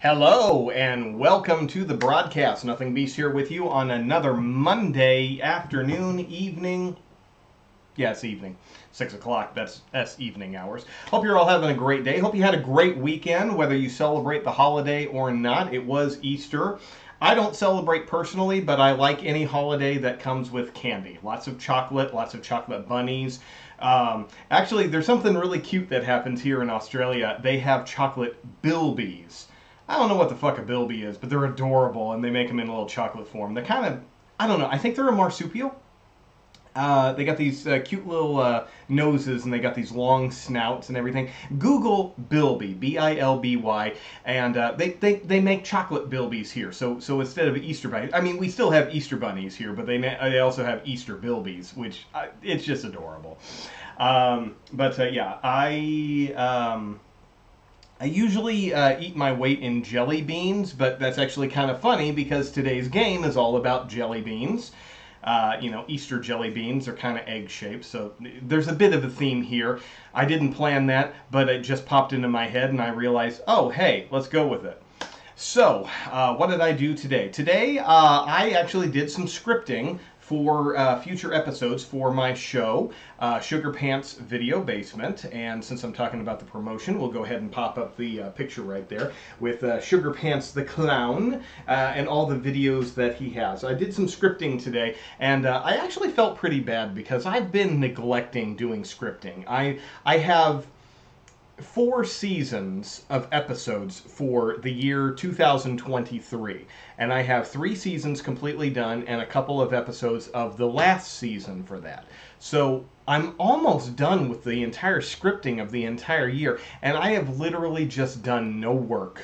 Hello and welcome to the broadcast. Nothing Beast here with you on another Monday afternoon, evening. Yes, evening. 6 o'clock, that's evening hours. Hope you're all having a great day. Hope you had a great weekend, whether you celebrate the holiday or not. It was Easter. I don't celebrate personally, but I like any holiday that comes with candy. Lots of chocolate bunnies. Actually, there's something really cute that happens here in Australia. They have chocolate bilbies. I don't know what the fuck a bilby is, but they're adorable, and they make them in a little chocolate form. They're kind of, I don't know, I think they're a marsupial. They got these cute little noses, and they got these long snouts and everything. Google bilby, B-I-L-B-Y, and they make chocolate bilbies here. So instead of Easter bunnies, I mean, we still have Easter bunnies here, but they also have Easter bilbies, which it's just adorable. Yeah, I usually eat my weight in jelly beans, but that's actually kind of funny because today's game is all about jelly beans. You know, Easter jelly beans are kind of egg-shaped, so there's a bit of a theme here. I didn't plan that, but it just popped into my head, and I realized, oh, hey, let's go with it. So, what did I do today? Today, I actually did some scripting for future episodes for my show, Sugarpants Video Basement. And since I'm talking about the promotion, we'll go ahead and pop up the picture right there with Sugarpants the Clown and all the videos that he has. I did some scripting today, and I actually felt pretty bad because I've been neglecting doing scripting. I have 4 seasons of episodes for the year 2023, and I have 3 seasons completely done and a couple of episodes of the last season for that. So I'm almost done with the entire scripting of the entire year, and I have literally just done no work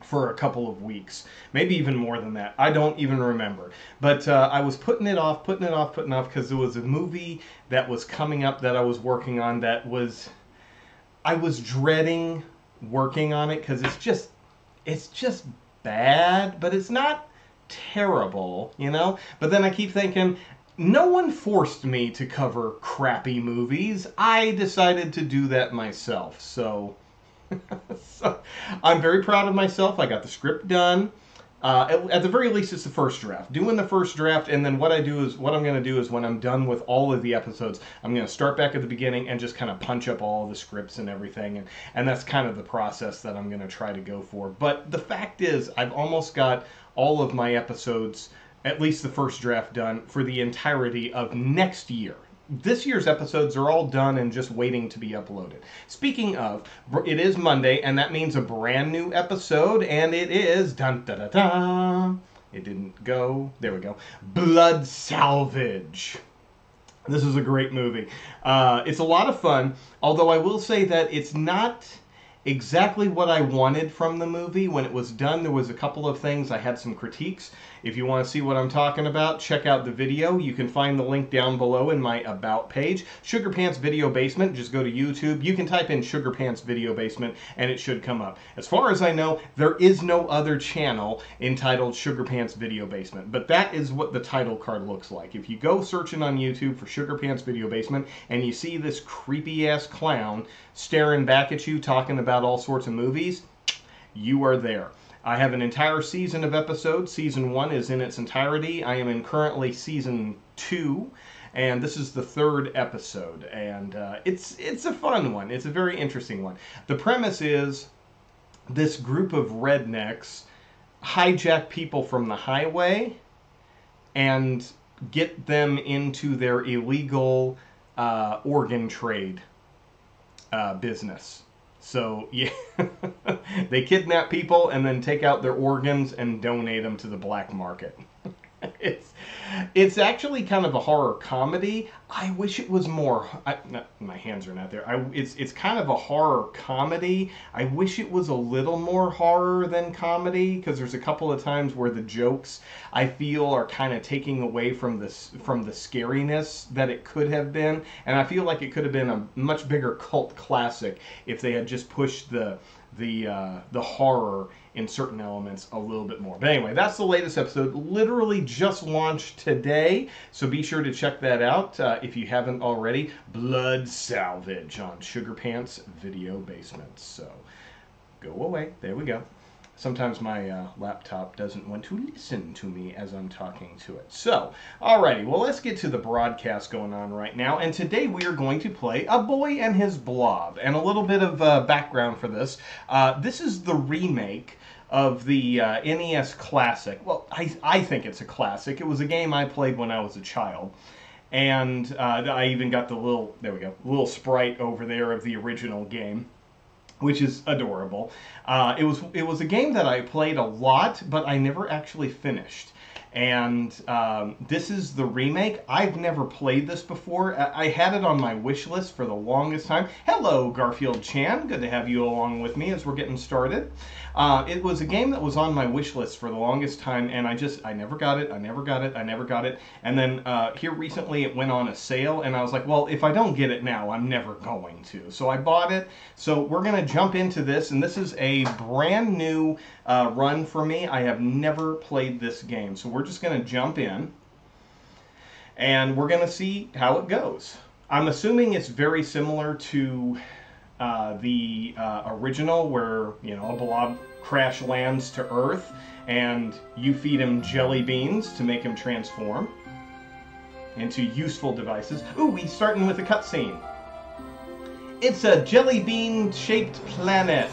for a couple of weeks, maybe even more than that. I don't even remember. But I was putting it off, because there was a movie that was coming up that I was working on that was, I was dreading working on it because it's just bad, but it's not terrible, you know? But then I keep thinking, no one forced me to cover crappy movies. I decided to do that myself. So, so I'm very proud of myself. I got the script done. At the very least, it's the first draft. Doing the first draft, and then what I'm going to do is when I'm done with all of the episodes, I'm going to start back at the beginning and just kind of punch up all the scripts and everything, and that's kind of the process that I'm going to try to go for. But the fact is, I've almost got all of my episodes, at least the first draft, done for the entirety of next year. This year's episodes are all done and just waiting to be uploaded. Speaking of, it is Monday, and that means a brand new episode, and it is dun-da-da-da. It didn't go. There we go. Blood Salvage. This is a great movie. It's a lot of fun, although I will say that it's not exactly what I wanted from the movie. When it was done, there was a couple of things. I had some critiques. If you want to see what I'm talking about, check out the video. You can find the link down below in my About page. Sugarpants Video Basement. Just go to YouTube. You can type in Sugarpants Video Basement, and it should come up. As far as I know, there is no other channel entitled Sugarpants Video Basement, but that is what the title card looks like. If you go searching on YouTube for Sugarpants Video Basement, and you see this creepy-ass clown staring back at you, talking about all sorts of movies, you are there. I have an entire season of episodes. Season 1 is in its entirety. I am in currently season 2, and this is the 3rd episode, and it's a fun one. It's a very interesting one. The premise is this group of rednecks hijack people from the highway and get them into their illegal organ trade business. So, yeah, they kidnap people and then take out their organs and donate them to the black market. It's actually kind of a horror comedy. I wish it was more. My hands are not there. It's kind of a horror comedy. I wish it was a little more horror than comedy, because there's a couple of times where the jokes, I feel, are kind of taking away from this, from the scariness that it could have been, and I feel like it could have been a much bigger cult classic if they had just pushed the the horror in certain elements a little bit more. But anyway, that's the latest episode, literally just launched today, so be sure to check that out if you haven't already. Blood Salvage on Sugarpants Video Basement. So go away, there we go. Sometimes my laptop doesn't want to listen to me as I'm talking to it. So, alrighty, well, let's get to the broadcast going on right now. And today we are going to play A Boy and His Blob. And a little bit of background for this. This is the remake of the NES classic. Well, I think it's a classic. It was a game I played when I was a child. And I even got the little, there we go, little sprite over there of the original game, which is adorable. It was a game that I played a lot, but I never actually finished. And this is the remake. I've never played this before. I had it on my wish list for the longest time. Hello, Garfield Chan. Good to have you along with me as we're getting started. It was a game that was on my wish list for the longest time, and I never got it. I never got it. I never got it. And then here recently it went on a sale, and I was like, well, if I don't get it now, I'm never going to. So I bought it. So we're going to jump into this, and this is a brand new run for me. I have never played this game, so we're just going to jump in and we're going to see how it goes. I'm assuming it's very similar to the original, where, you know, a blob crash lands to Earth and you feed him jelly beans to make him transform into useful devices. Ooh, we're starting with a cutscene. It's a jelly bean shaped planet.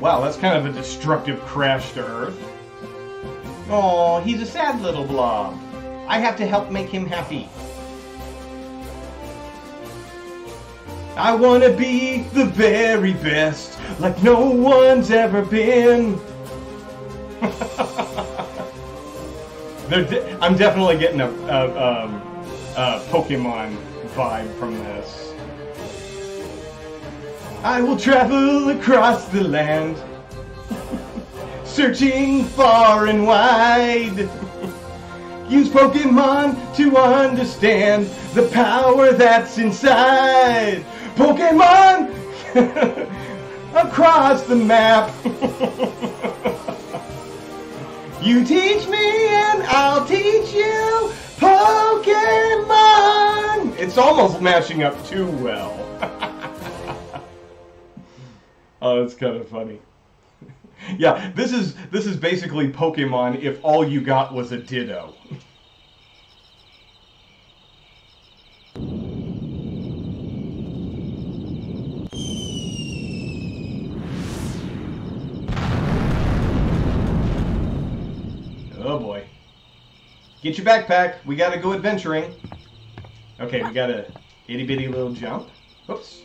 Wow, that's kind of a destructive crash to Earth. Aw, he's a sad little blob. I have to help make him happy. I want to be the very best, like no one's ever been. I'm definitely getting a Pokemon vibe from this. I will travel across the land, searching far and wide. Use Pokemon to understand the power that's inside. Pokemon across the map. You teach me and I'll teach you Pokemon. It's almost mashing up too well. Oh, that's kind of funny. Yeah, this is basically Pokemon if all you got was a Ditto. Oh boy. Get your backpack. We gotta go adventuring. Okay, we got a itty bitty little jump. Oops.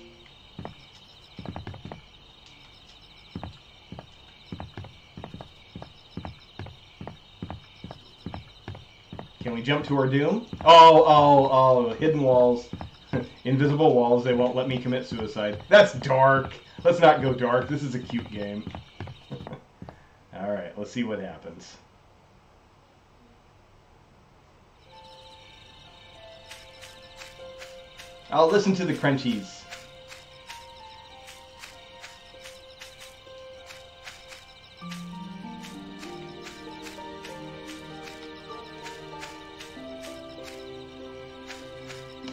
Can we jump to our doom? Oh, hidden walls. Invisible walls, they won't let me commit suicide. That's dark. Let's not go dark. This is a cute game. Alright, let's see what happens. I'll listen to the crunchies.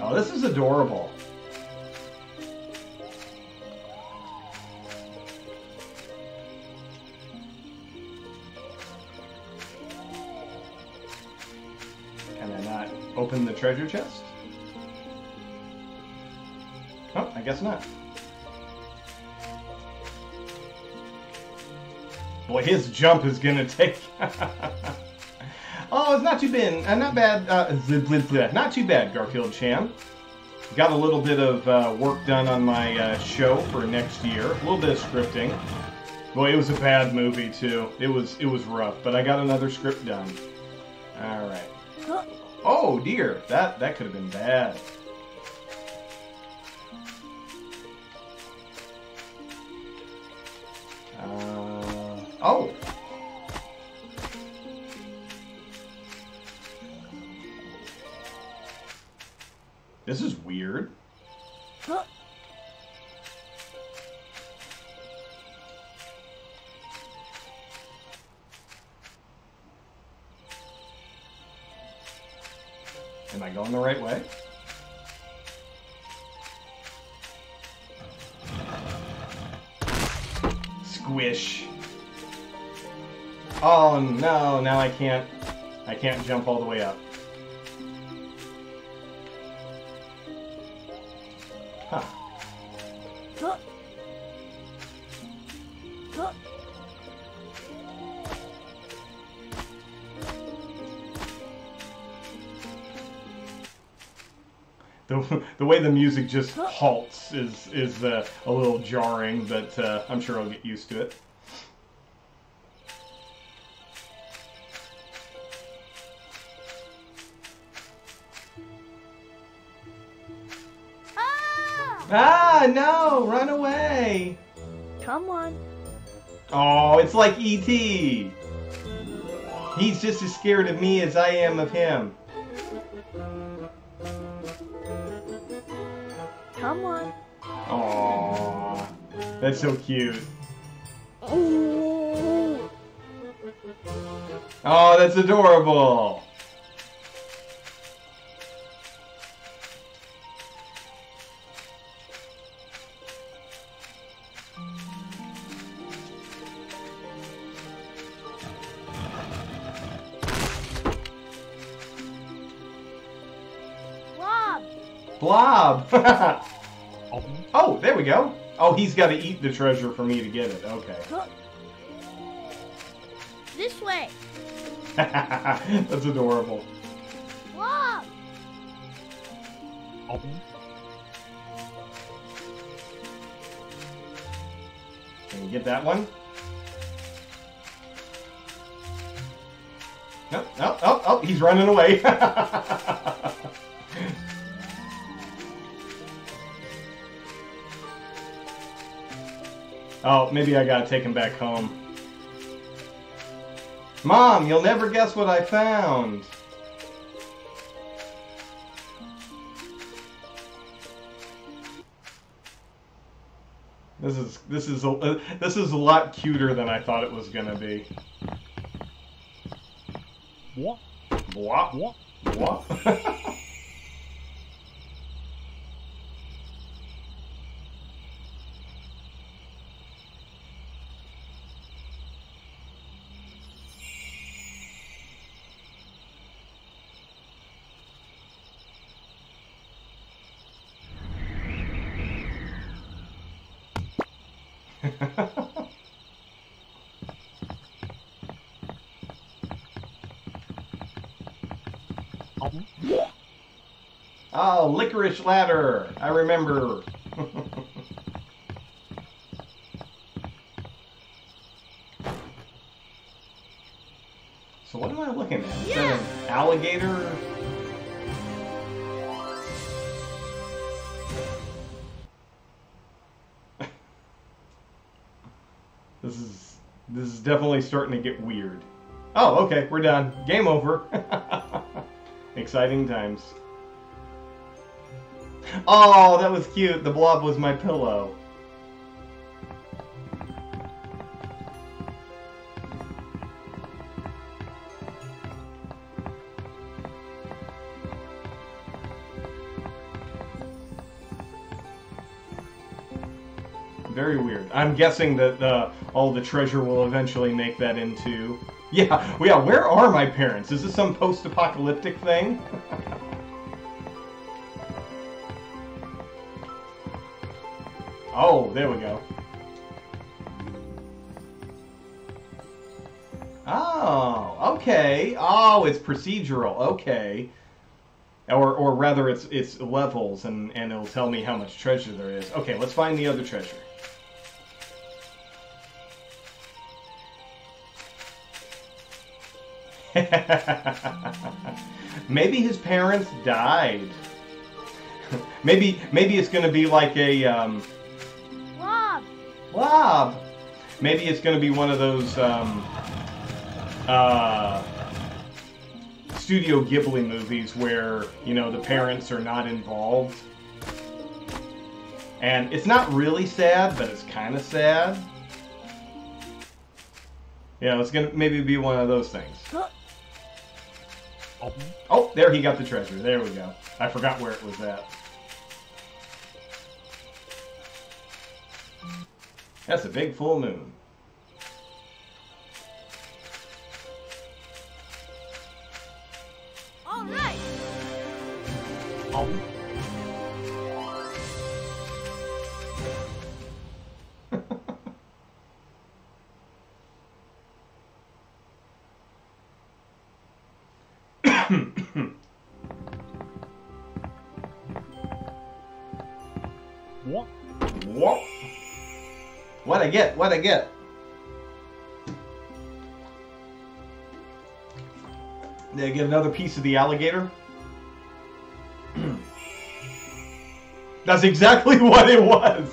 Oh, this is adorable. Can I not open the treasure chest? Oh, I guess not. Boy, his jump is gonna take... Oh, it's not too bad. Not bad. Not too bad, Garfield Chan. Got a little bit of work done on my show for next year. A little bit of scripting. Boy, it was a bad movie too. It was rough, but I got another script done. All right. Oh dear, that could have been bad. Oh. This is weird. Am I going the right way? Squish. Oh no, now I can't jump all the way up. Huh. The way the music just halts is a little jarring, but I'm sure I'll get used to it. Ah, no! Run away! Come on. Oh, it's like E.T. He's just as scared of me as I am of him. Come on. Aww. That's so cute. Ooh. Oh, that's adorable. Blob! Oh, there we go. Oh, he's got to eat the treasure for me to get it. Okay. This way. That's adorable. Blob! Can you get that one? No, no, oh, oh, he's running away. Oh, maybe I gotta take him back home. Mom, you'll never guess what I found. This is a lot cuter than I thought it was gonna be. What? What? What? Oh, licorice ladder! I remember. So what am I looking at? Is that an alligator? This is definitely starting to get weird. Oh, okay, we're done. Game over. Exciting times. Oh, that was cute. The blob was my pillow. Very weird. I'm guessing that all the treasure will eventually make that into... Yeah, where are my parents? Is this some post-apocalyptic thing? Oh, there we go. Oh, okay. Oh, it's procedural. Okay. Or rather, it's levels, and it'll tell me how much treasure there is. Okay, let's find the other treasure. Maybe his parents died. Maybe it's gonna be like a... Blob. Maybe it's going to be one of those Studio Ghibli movies where, you know, the parents are not involved. And it's not really sad, but it's kind of sad. Yeah, it's going to maybe be one of those things. Oh, there he got the treasure. There we go. I forgot where it was at. That's a big full moon. All right. What? What? What'd I get? What'd I get? Did I get another piece of the alligator? That's exactly what it was!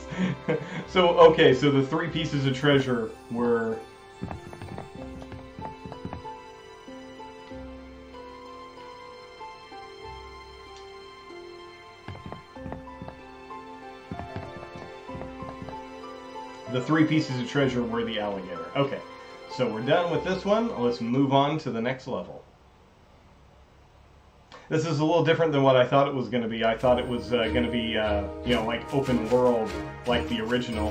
So, okay, so the 3 pieces of treasure were... The 3 pieces of treasure were the alligator. Okay, so we're done with this one. Let's move on to the next level. This is a little different than what I thought it was going to be. I thought it was going to be, you know, like open world, like the original.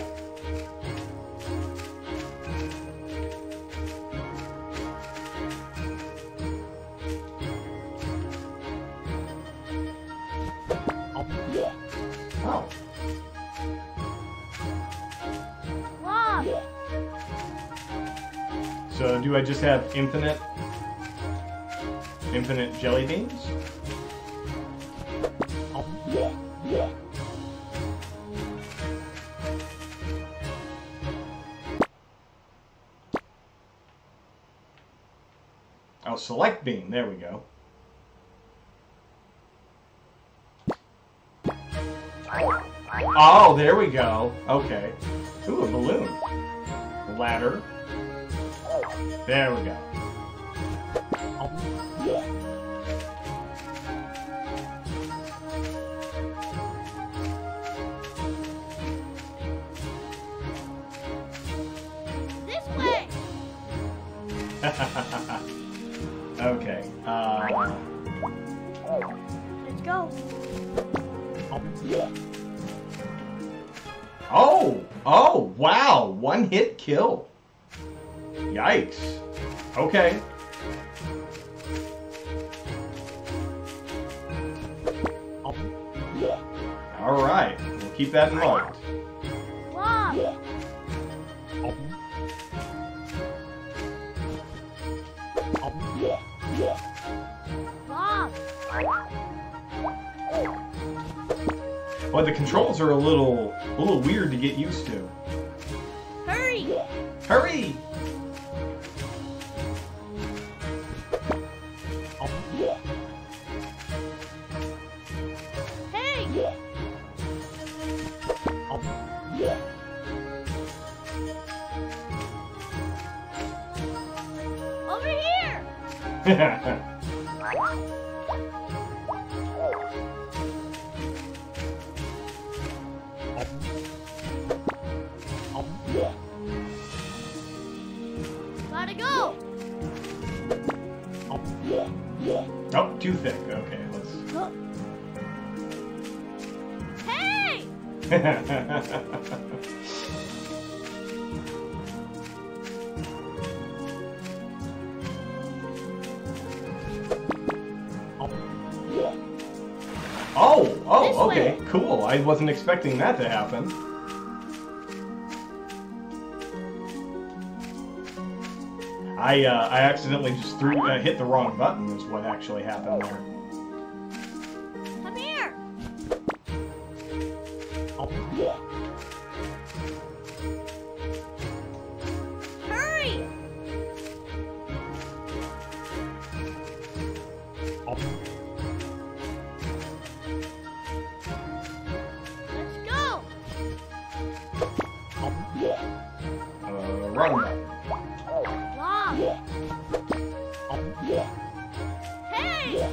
So do I just have infinite jelly beans? Oh, select bean. There we go. Oh, there we go. Okay. Ooh, a balloon. Ladder. There we go. This way. Okay. Let's go. Oh! Oh! Wow! One hit kill. Yikes. Okay. All right. We'll keep that in mind. Wow. Well, the controls are a little weird to get used to. Hurry! Hurry! Gotta go. Oh, too thick. Okay, let's. Hey! Oh, okay, cool. I wasn't expecting that to happen. I accidentally just hit the wrong button is what actually happened there. Come here! Hurry! Let's go! Run now. Hey!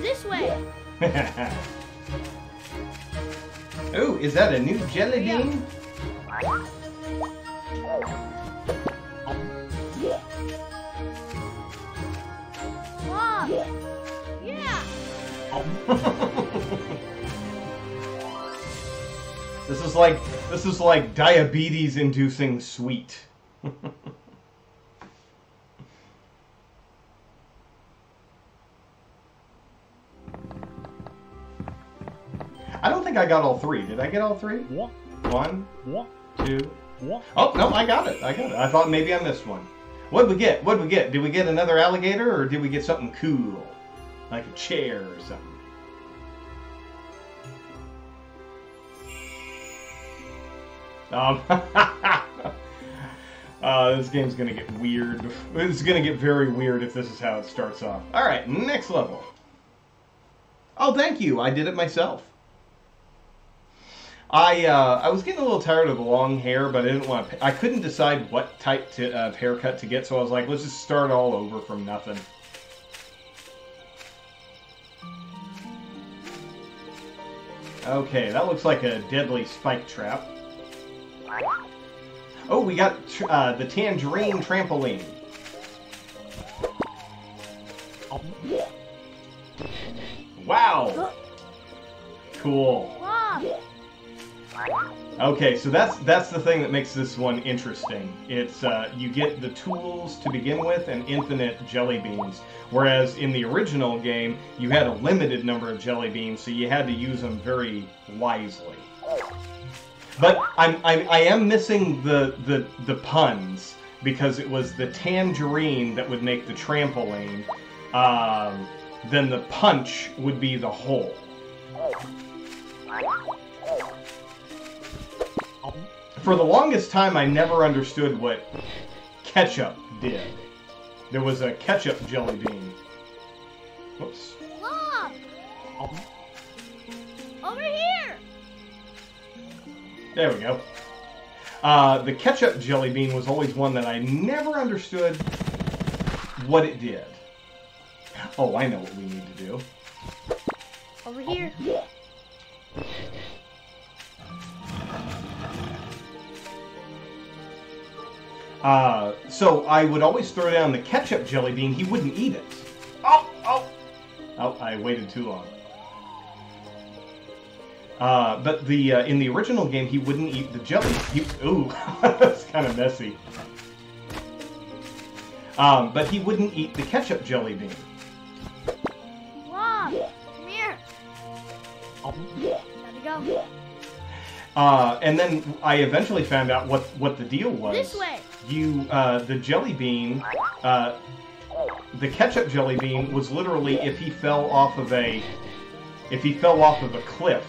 This way. Ooh, is that a new jelly bean? up! Yeah! This is like diabetes-inducing sweet. I don't think I got all three. Did I get all three? One, two. Oh, no, I got it. I got it. I thought maybe I missed one. What'd we get? Did we get another alligator, or did we get something cool? Like a chair or something? This game's gonna get weird. It's gonna get very weird if this is how it starts off. Alright, next level. Oh, thank you. I did it myself. I was getting a little tired of the long hair, but I couldn't decide what type of haircut to get, so I was like, let's just start all over from nothing. Okay, that looks like a deadly spike trap. Oh, we got the tangerine trampoline. Wow! Cool. Okay, so that's the thing that makes this one interesting. It's you get the tools to begin with and infinite jelly beans, whereas in the original game you had a limited number of jelly beans, so you had to use them very wisely. But I am missing the puns, because it was the tangerine that would make the trampoline. Then the punch would be the hole. For the longest time, I never understood what ketchup did. There was a ketchup jelly bean. Whoops. Blob! Over here! There we go. The ketchup jelly bean was always one that I never understood what it did. Oh, I know what we need to do. Over here. So I would always throw down the ketchup jelly bean. He wouldn't eat it. Oh, I waited too long. But in the original game, he wouldn't eat the jelly. Ooh, that's kind of messy. But he wouldn't eat the ketchup jelly bean. Wow, come here. Gotta go. And then I eventually found out what the deal was. This way. The ketchup jelly bean was literally if he fell off of a cliff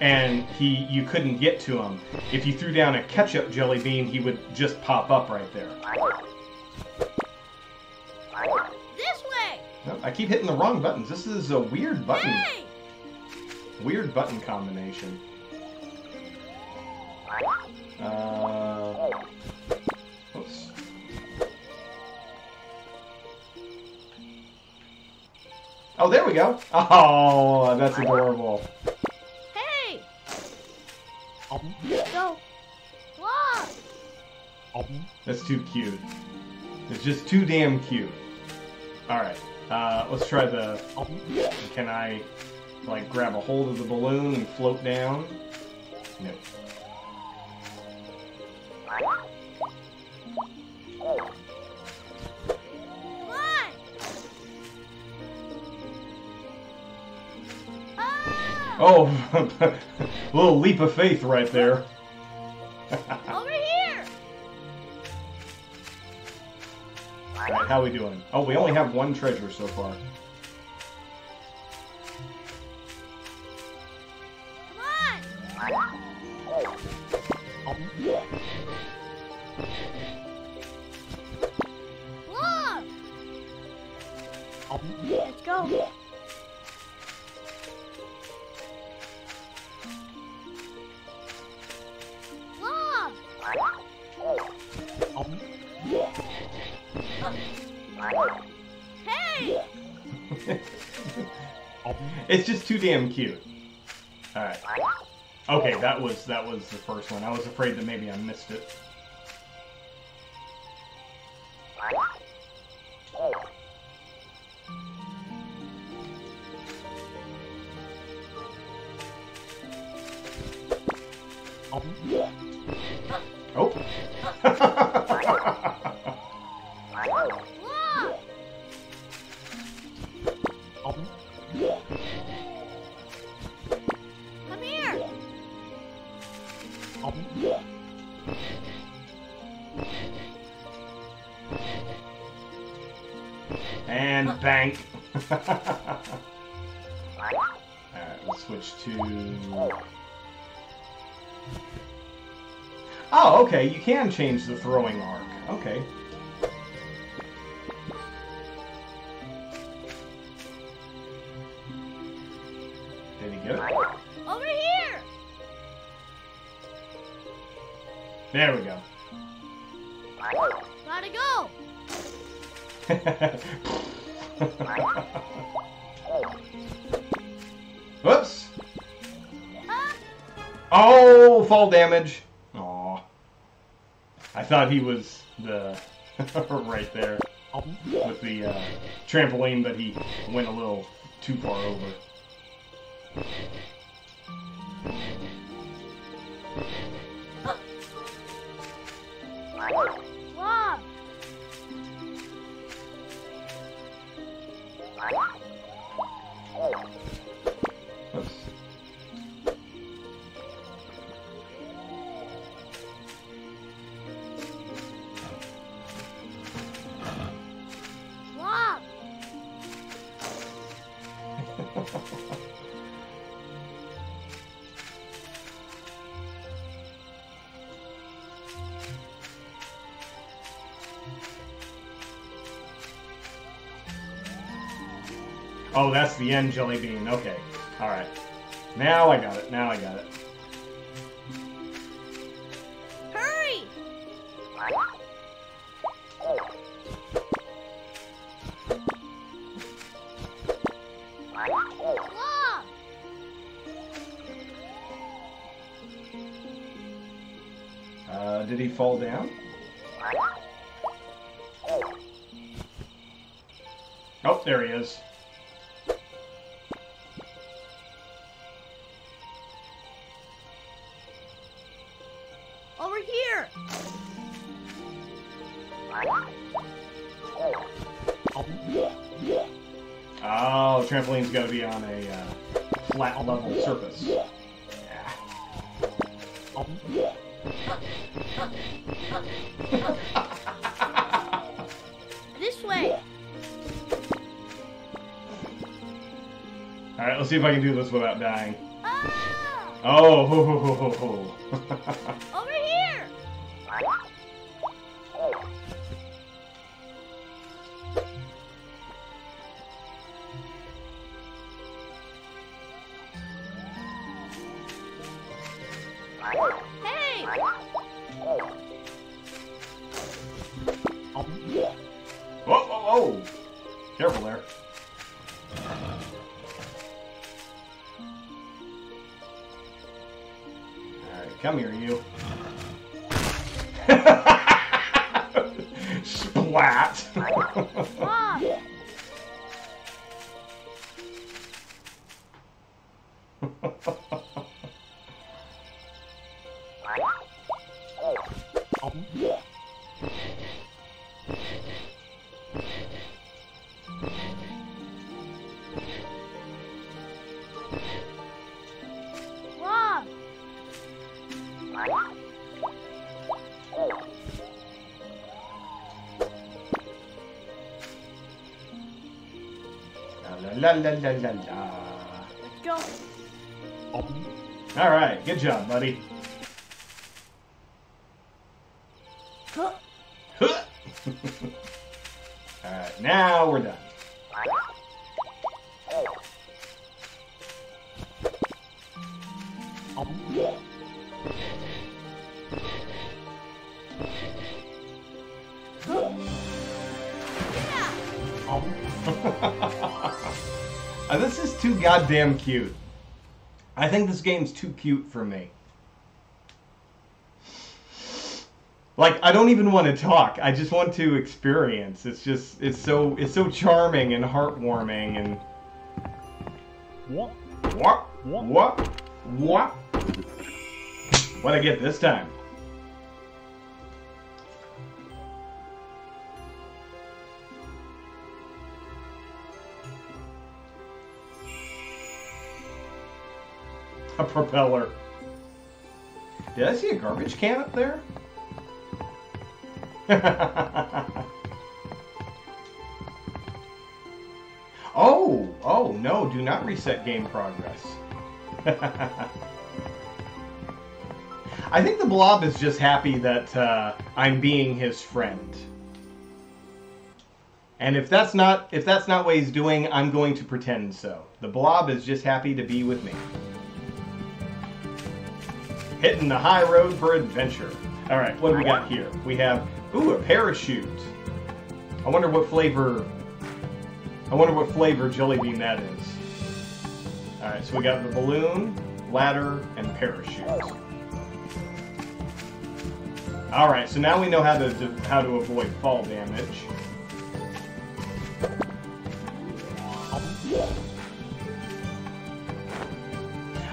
and you couldn't get to him. If you threw down a ketchup jelly bean, he would just pop up right there. This way. Oh, I keep hitting the wrong buttons. This is a weird button. Hey! Weird button combination. Oops. Oh, there we go. Oh, that's adorable. Hey! Go. Whoa. That's too cute. It's just too damn cute. Alright. Let's try the... Can I, like, grab a hold of the balloon and float down? No. Oh, a little leap of faith right there. Over here. All right, how we doing? Oh, we only have one treasure so far. Come on. Look. Let's go. Hey! It's just too damn cute. All right. Okay, that was the first one. I was afraid that maybe I missed it. Oh. Oh. Oh. Come here. Oh. And bank. Switch to... Oh, okay, you can change the throwing arc. Okay. Did he get it? Over here! There we go. Gotta go! Whoops! Oh, fall damage! Aw. I thought he was the... right there. With the trampoline, but he went a little too far over. Wow. Oh, that's the end jelly bean. Okay. All right. Now I got it. Now I got it. Hurry! Whoa. Did he fall down? Oh, there he is. Trampoline's got to be on a flat level surface. Yeah. Oh. This way. All right, let's see if I can do this without dying. Oh! Oh! Ho, ho, ho, ho, ho. Over here. Careful there. Alright, come here, you. Splat! La, la, la, la, la. Let's go. Oh. All right, good job, buddy. Huh. Huh. All right, now we're done. Oh. Yeah. Huh. Yeah. Oh. This is too goddamn cute. I think this game's too cute for me. Like, I don't even want to talk. I just want to experience. It's just, it's so charming and heartwarming and... What? What? What? What? What? What'd I get this time? A propeller. Did I see a garbage can up there? Oh! Oh no, do not reset game progress. I think the blob is just happy that I'm being his friend. And if that's not what he's doing, I'm going to pretend so. The blob is just happy to be with me. Hitting the high road for adventure. All right, what do we got here? We have, ooh, a parachute. I wonder what flavor Jelly Bean that is. All right, so we got the balloon, ladder, and parachute. All right, so now we know how to avoid fall damage.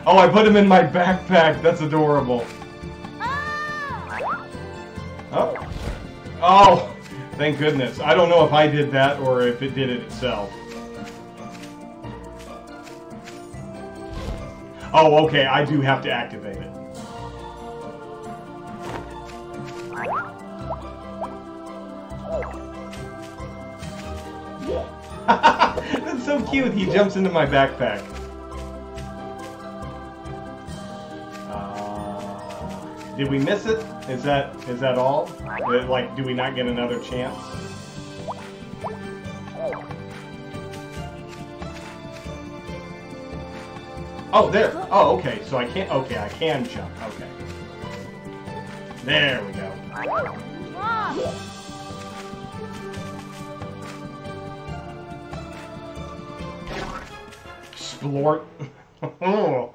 Oh, I put him in my backpack. That's adorable. Oh. Oh, thank goodness. I don't know if I did that or if it did it itself. Oh, okay. I do have to activate it. That's so cute. He jumps into my backpack. Did we miss it? Is that all? Like, do we not get another chance? Oh, there. Oh, okay. So I can't. Okay, I can jump. Okay. There we go. Splort. Oh.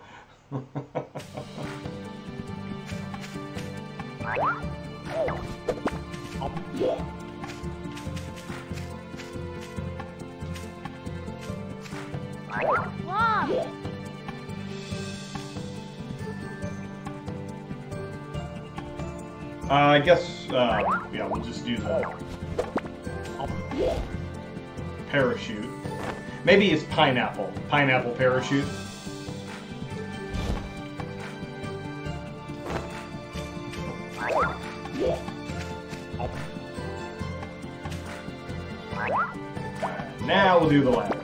I guess, yeah, we'll just do the parachute. Maybe it's pineapple. Pineapple parachute. Now we'll do the ladder.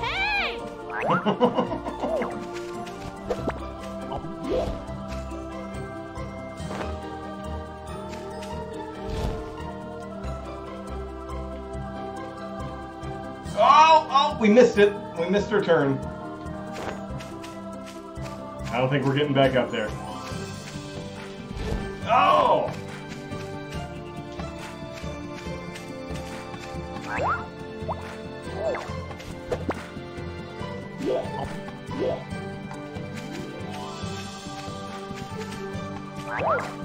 Hey! Oh! Oh! We missed it. We missed her turn. I don't think we're getting back up there. Oh!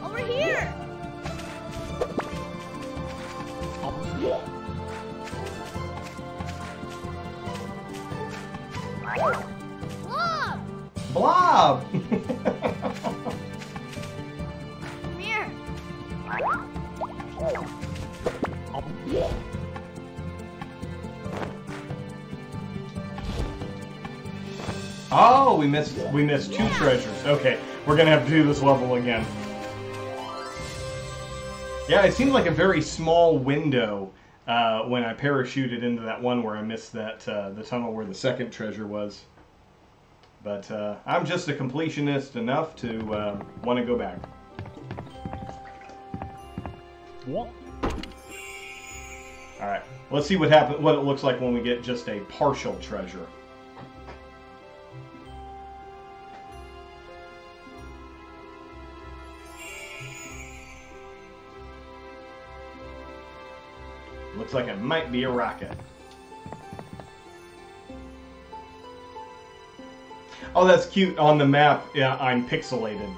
Over here! Blob! Blob! Oh, we missed two treasures. Okay, we're gonna have to do this level again. Yeah, it seemed like a very small window when I parachuted into that one where I missed that the tunnel where the second treasure was. But I'm just a completionist enough to want to go back. All right, let's see what happens. What it looks like when we get just a partial treasure. Looks like it might be a rocket. Oh, that's cute. On the map, yeah, I'm pixelated.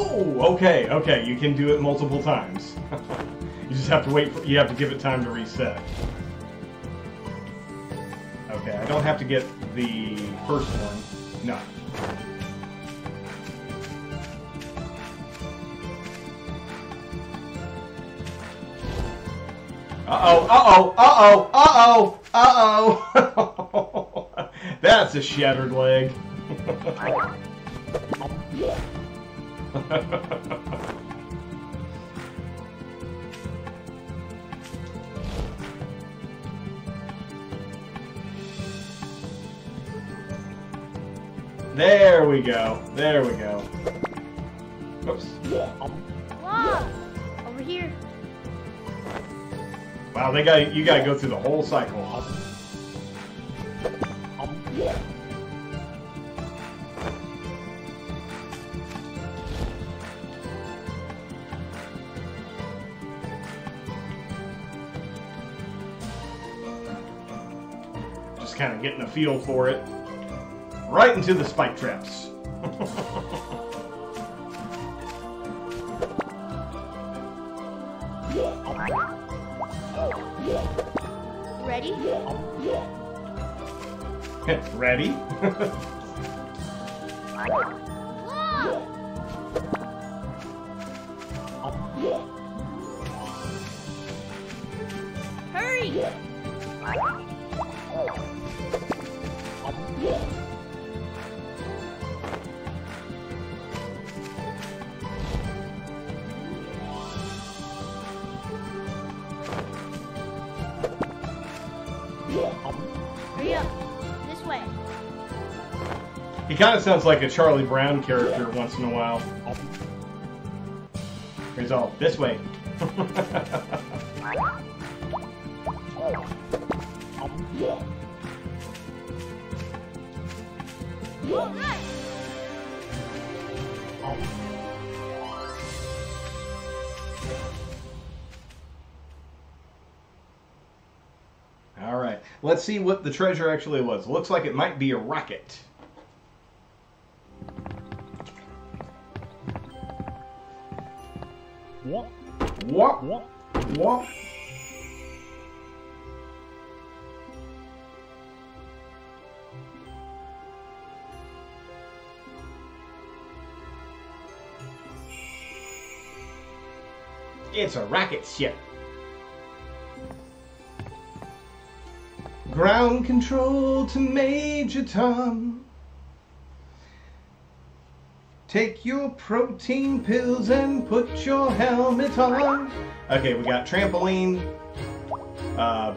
Oh, okay, okay. You can do it multiple times. You just have to wait for, you have to give it time to reset. Okay, I don't have to get the first one. No. Uh-oh, uh-oh, uh-oh, uh-oh, uh-oh. That's a shattered leg. There we go. There we go. Whoops. Whoa. Over here. Wow, they got, you gotta go through the whole cycle. Just kind of getting a feel for it. Right into the spike traps. Ready? Ready? Hurry! He kind of sounds like a Charlie Brown character once in a while. He's all, this way. All right, let's see what the treasure actually was. Looks like it might be a rocket. What? It's a rocket ship. Ground control to Major Tom. Take your protein pills and put your helmet on. Okay, we got trampoline,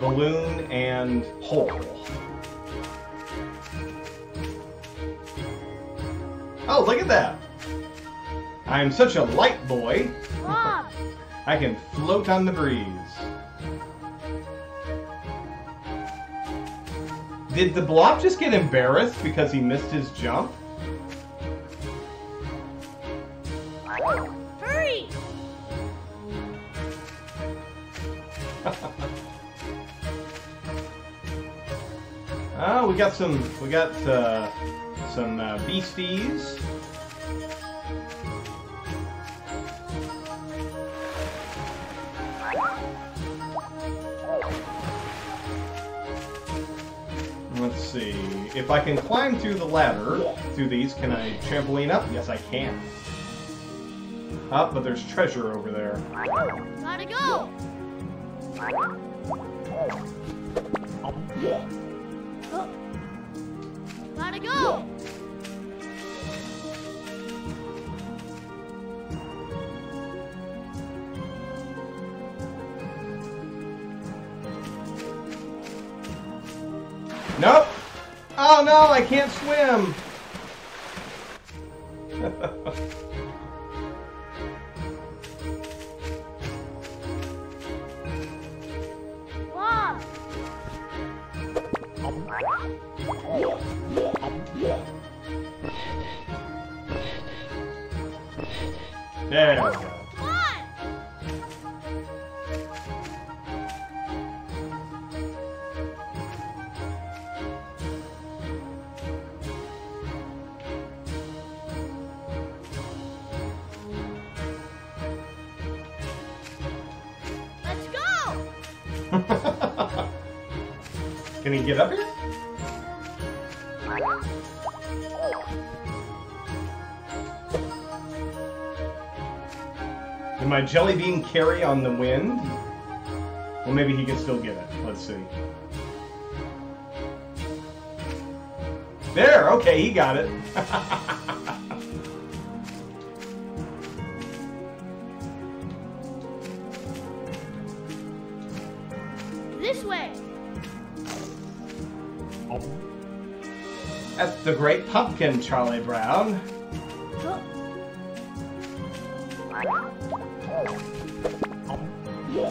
balloon, and hole. Oh, look at that! I'm such a light boy. Bob. I can float on the breeze. Did the blob just get embarrassed because he missed his jump? Hurry! Oh, we got some. We got some beasties. Let's see. If I can climb through the ladder, through these, can I trampoline up? Yes, I can. Up, but there's treasure over there. Gotta go! Gotta go! Nope! Oh no, I can't swim! There we go. Can he get up here? Can my jelly bean carry on the wind? Well, maybe he can still get it. Let's see. There! Okay, he got it. This way! Oh. That's the Great Pumpkin, Charlie Brown. Oh. Whoa.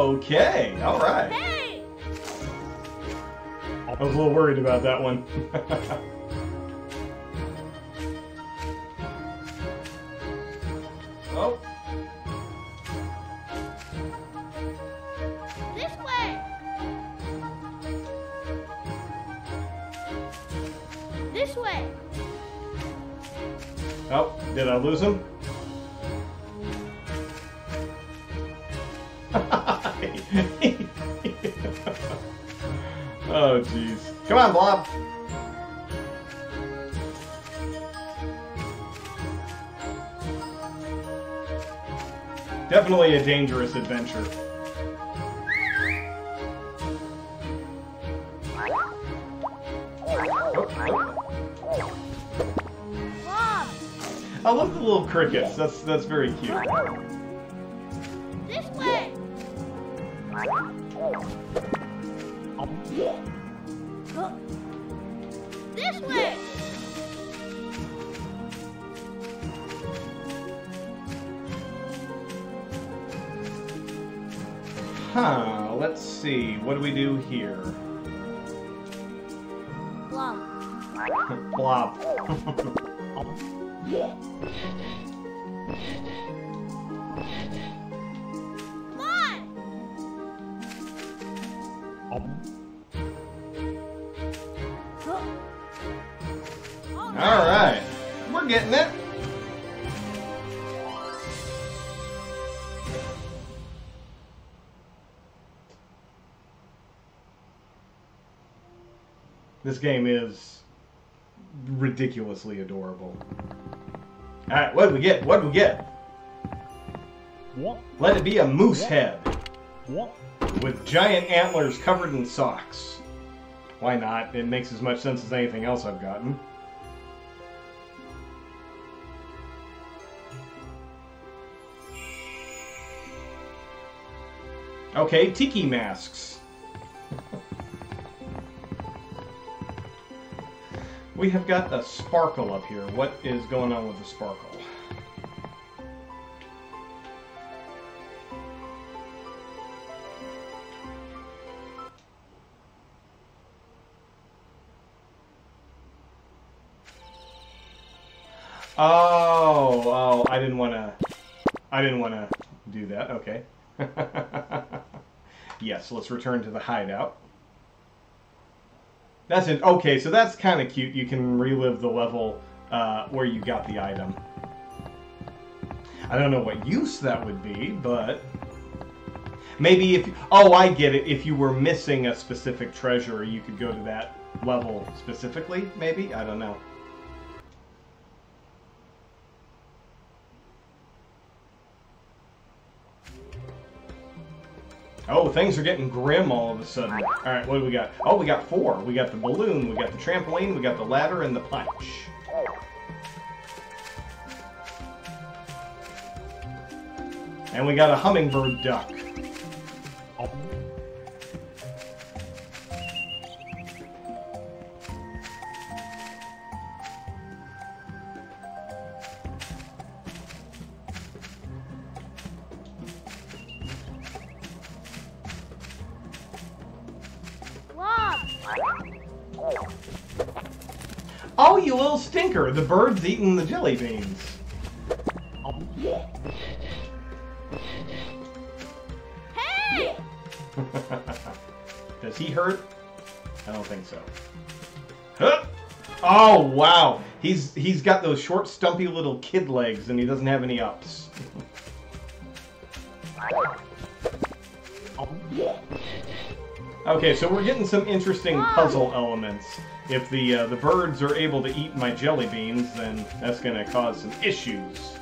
Okay, all right. Hey! I was a little worried about that one. Oh. This way. This way. Oh, did I lose him? Oh, jeez. Come on, Blob. Definitely a dangerous adventure. Blob. I love the little crickets. That's very cute. This way. This way. Huh, let's see. What do we do here? Blob. Blob. Come on. Alright, we're getting it. This game is ridiculously adorable. Alright, what did we get? What did we get? Let it be a moose head with giant antlers covered in socks. Why not? It makes as much sense as anything else I've gotten. Okay, tiki masks. We have got the sparkle up here. What is going on with the sparkle? Oh, I didn't want to do that. Okay. Yes, let's return to the hideout. That's it. Okay, so that's kind of cute. You can relive the level where you got the item. I don't know what use that would be, but maybe if... Oh, I get it. If you were missing a specific treasure, you could go to that level specifically, maybe? I don't know. Oh, things are getting grim all of a sudden. All right, what do we got? Oh, we got four. We got the balloon, we got the trampoline, we got the ladder, and the punch. And we got a hummingbird duck. Oh. Oh, you little stinker! The bird's eating the jelly beans. Hey! Does he hurt? I don't think so. Huh? Oh wow, he's got those short, stumpy little kid legs, and he doesn't have any ups. Okay, so we're getting some interesting puzzle elements. If the birds are able to eat my jelly beans, then that's going to cause some issues.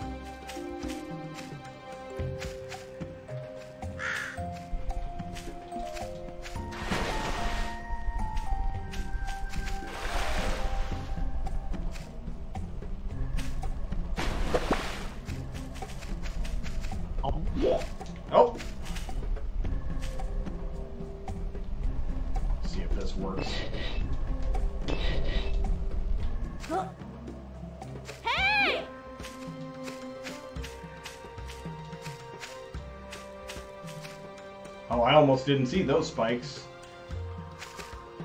Didn't see those spikes.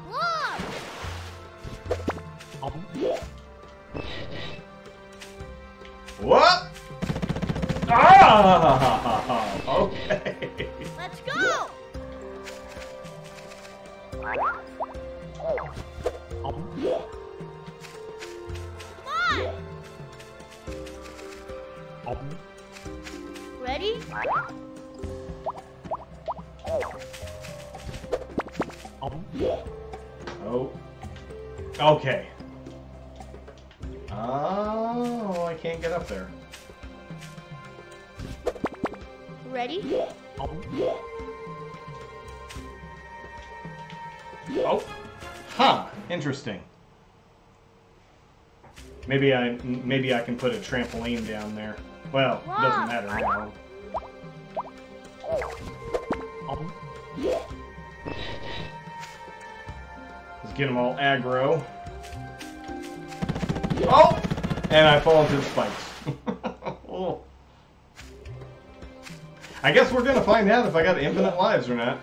What? Ah! Okay. Let's go. Come on. Ready? Oh. Okay. Oh, I can't get up there. Ready? Oh. Oh. Huh. Interesting. Maybe I can put a trampoline down there. Well, it doesn't matter now. Oh. Let's get them all aggro. Oh! And I fall into the spikes. Oh. I guess we're gonna find out if I got infinite lives or not.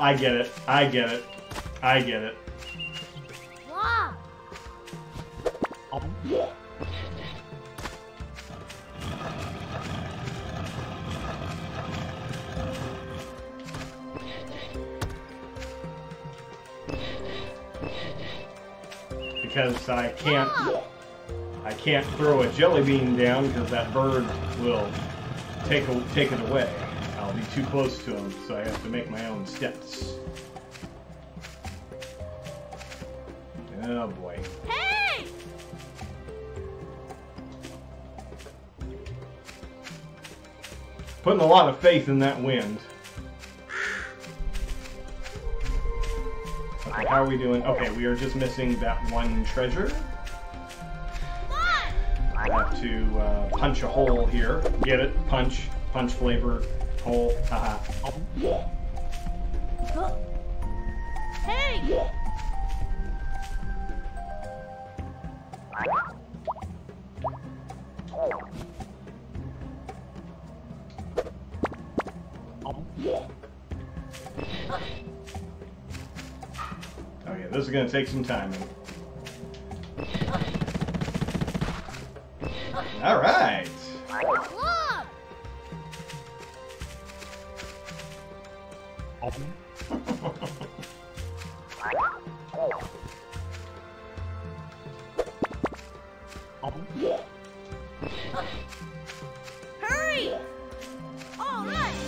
I get it. I get it. I get it. Wow. Because I can't throw a jelly bean down because that bird will take it away. I'll be too close to him, so I have to make my own steps. Oh boy. Hey! Putting a lot of faith in that wind. Okay, how are we doing? Okay, we are just missing that one treasure. I have to punch a hole here. Get it? Punch. Punch flavor. Hole. Haha. Hey! Okay, this is gonna take some timing. All right. Hurry! All right.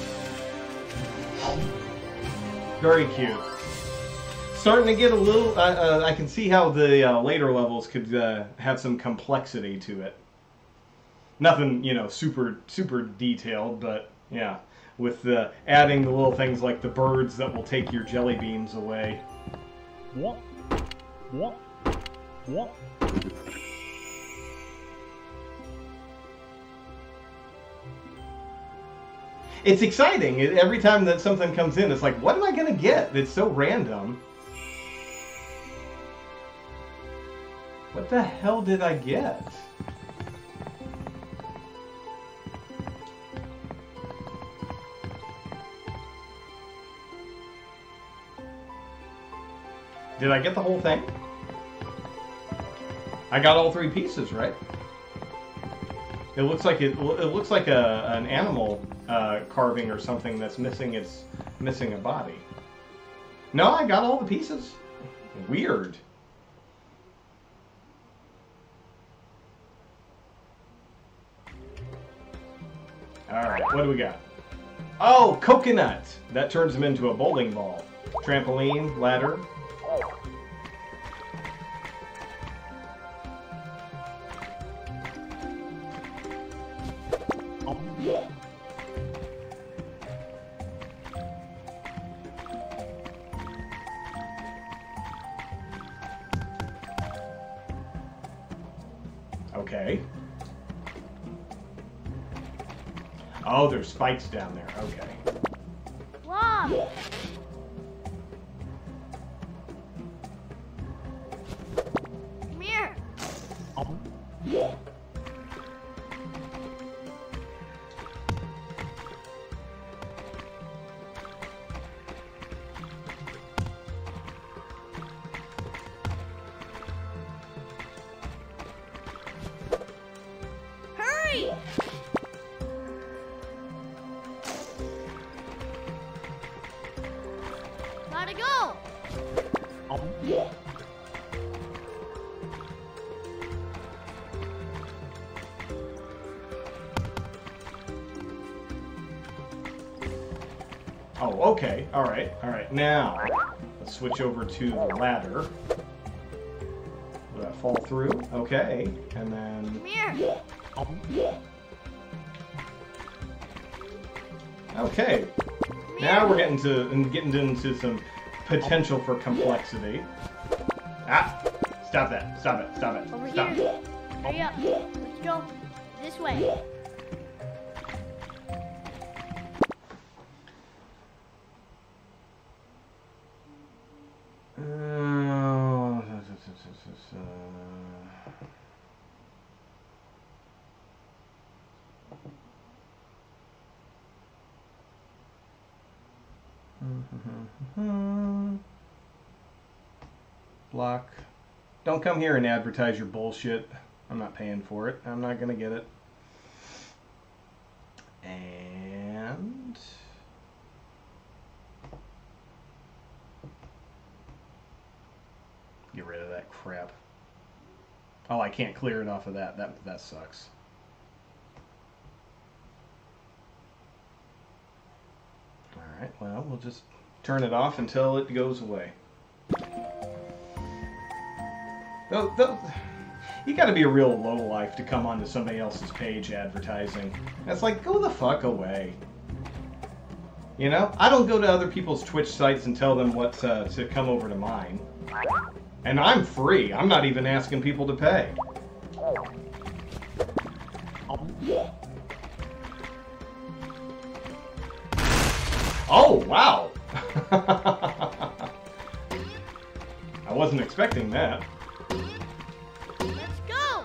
Very cute. Starting to get a little. I can see how the later levels could have some complexity to it. Nothing, you know, super detailed, but yeah, with the adding the little things like the birds that will take your jelly beans away. What? It's exciting. Every time that something comes in, it's like, what am I going to get? It's so random. What the hell did I get? Did I get the whole thing? I got all three pieces, right? It looks like it looks like an animal carving or something that's missing. It's missing a body. No, I got all the pieces. Weird. All right, what do we got? Oh, coconut. That turns him into a bowling ball, trampoline, ladder. Okay. Oh, there's spikes down there. Okay. Mom. Come here. Oh. Hurry. Gotta go. Oh. Yeah. Oh, okay. All right. All right. Now, let's switch over to the ladder. Will that fall through? Okay. And then... Come here. Oh. Okay. Now we're getting into some potential for complexity. Ah! Stop that! Stop it! Stop it! Over stop. Here! Hurry up! Let's go this way. Block. Don't come here and advertise your bullshit. I'm not paying for it. I'm not gonna get it. And get rid of that crap. Oh, I can't clear it off of that. That sucks. Alright, well, we'll just turn it off until it goes away. You gotta be a real lowlife to come onto somebody else's page advertising. That's like, go the fuck away. You know? I don't go to other people's Twitch sites and tell them what to come over to mine. And I'm free. I'm not even asking people to pay. Oh, wow! I wasn't expecting that. Let's go!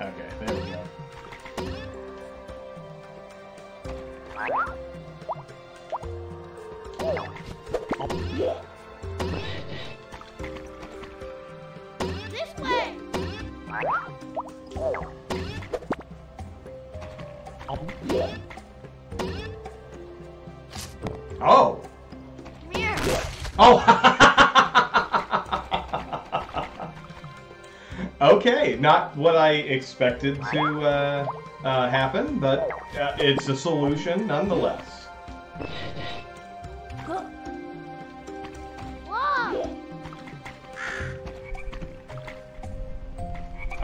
Okay, there we go. This way! Oh! Come here! Oh! Okay, not what I expected to happen, but it's a solution nonetheless.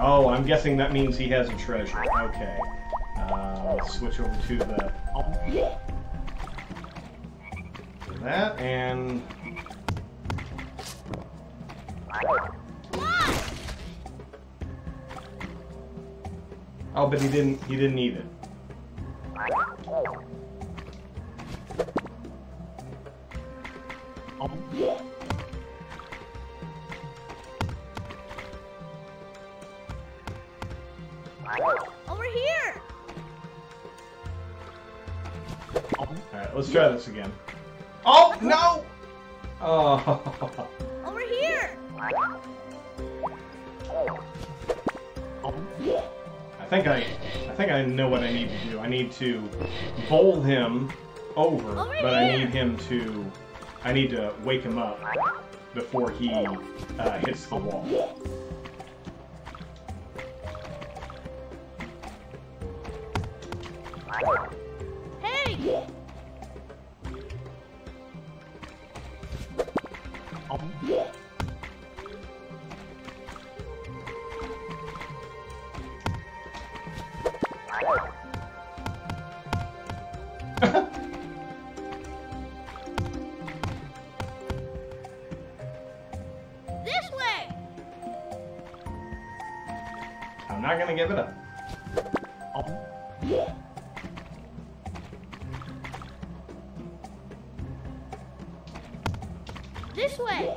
Oh, I'm guessing that means he has a treasure. Okay. Let's switch over to the... that, and... oh, but he didn't need it. Over here. All right, let's try this again. Oh no! Oh. Over here. I think I know what I need to do. I need to bowl him over but I need him to... I need to wake him up before he hits the wall. Hey! Give it up. This way.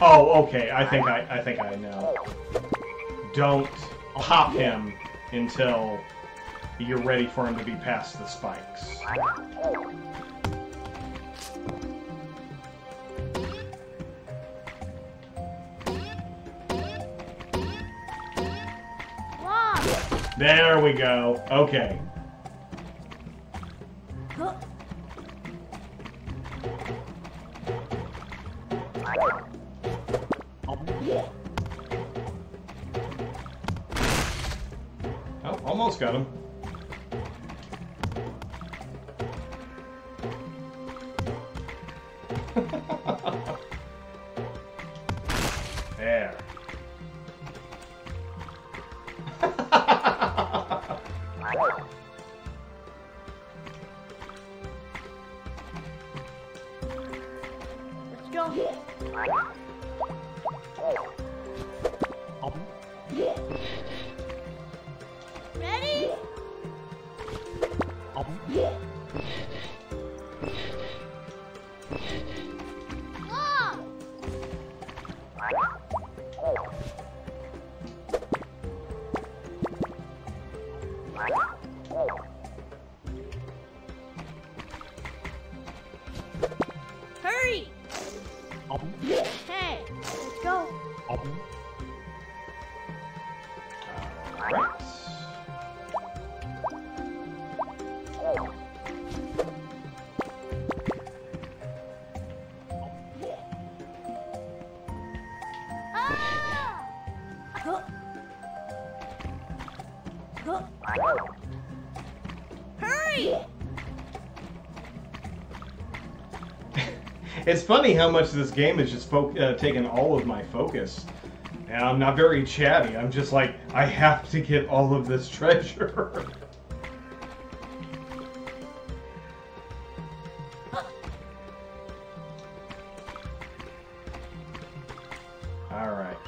Oh, okay. I think I know. Don't pop him until you're ready for him to be past the spikes. Mom. There we go. Okay. Almost got him. There. Let's go. Hurry! Hey, let's go. Alright. It's funny how much this game has just taken all of my focus. And I'm not very chatty. I'm just like, I have to get all of this treasure. Alright.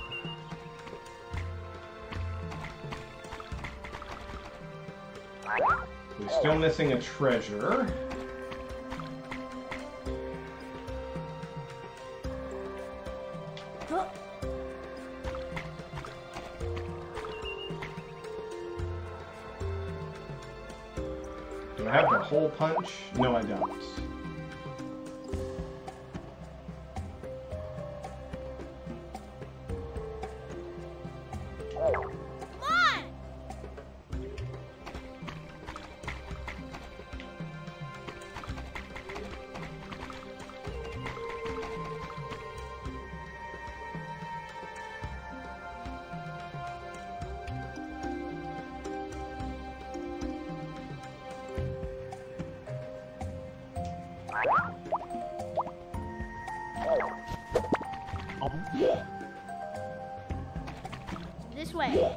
We're still missing a treasure. Do I have the hole punch? No, I don't. Come on! This way.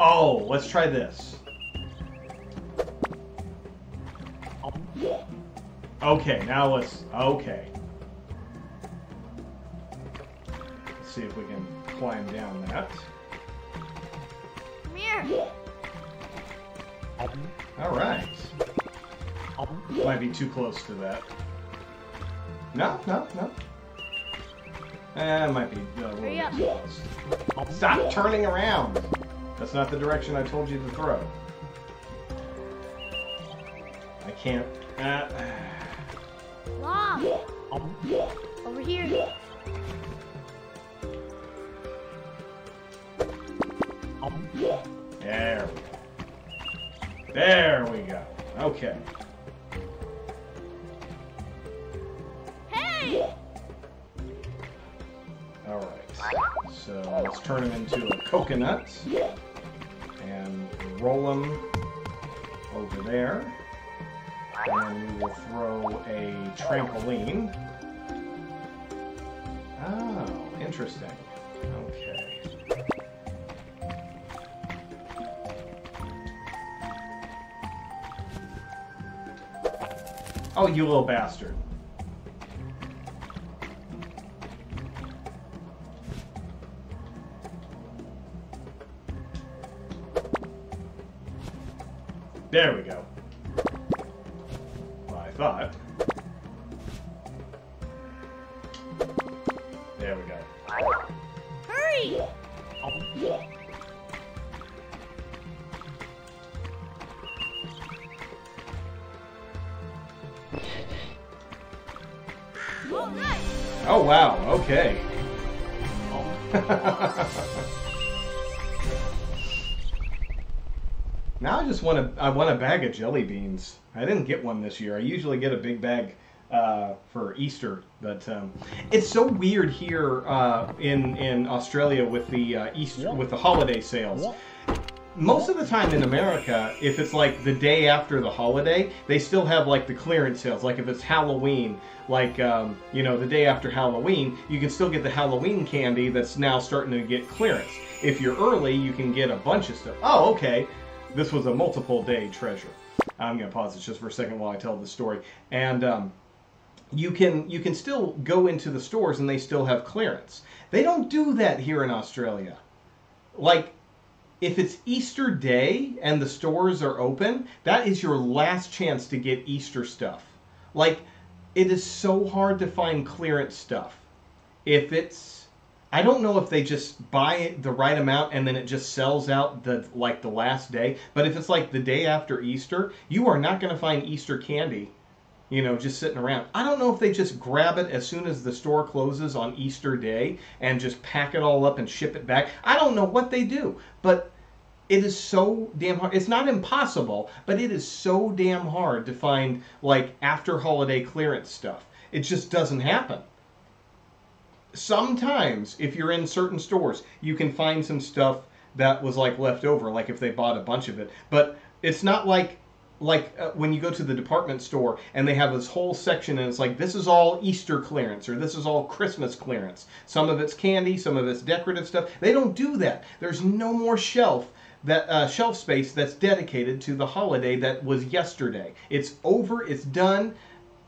Oh, let's try this. Okay, now let's... Okay. Let's see if we can climb down that. Come here. Alright. Might be too close to that. No, no, no. It might be a little bit too close. Stop turning around! That's not the direction I told you to throw. I can't... Mom! Over here. There we go. There we go. Okay. Hey! Alright. So let's turn him into a coconut. And roll him over there. And we will throw a trampoline. Oh, interesting. Okay. Oh, you little bastard. There we go. I thought. There we go. Hurry! Oh wow, okay. Now I want a bag of jelly beans. I didn't get one this year. I usually get a big bag for Easter, but it's so weird here in Australia with the Easter with the holiday sales. Most of the time in America, if it's like the day after the holiday, they still have like the clearance sales. Like if it's Halloween, like you know, the day after Halloween, you can still get the Halloween candy that's now starting to get clearance. If you're early, you can get a bunch of stuff. Oh, okay. This was a multiple day treasure. I'm going to pause this just for a second while I tell the story. And you can still go into the stores and they still have clearance. They don't do that here in Australia. Like, if it's Easter Day and the stores are open, that is your last chance to get Easter stuff. Like, it is so hard to find clearance stuff. If it's... I don't know if they just buy the right amount and then it just sells out like the last day. But if it's like the day after Easter, you are not going to find Easter candy, you know, just sitting around. I don't know if they just grab it as soon as the store closes on Easter Day and just pack it all up and ship it back. I don't know what they do, but it is so damn hard. It's not impossible, but it is so damn hard to find like after holiday clearance stuff. It just doesn't happen. Sometimes, if you're in certain stores, you can find some stuff that was like left over, like if they bought a bunch of it. But it's not like when you go to the department store and they have this whole section and it's like, this is all Easter clearance or this is all Christmas clearance. Some of it's candy, some of it's decorative stuff. They don't do that. There's no more shelf space that's dedicated to the holiday that was yesterday. It's over, it's done,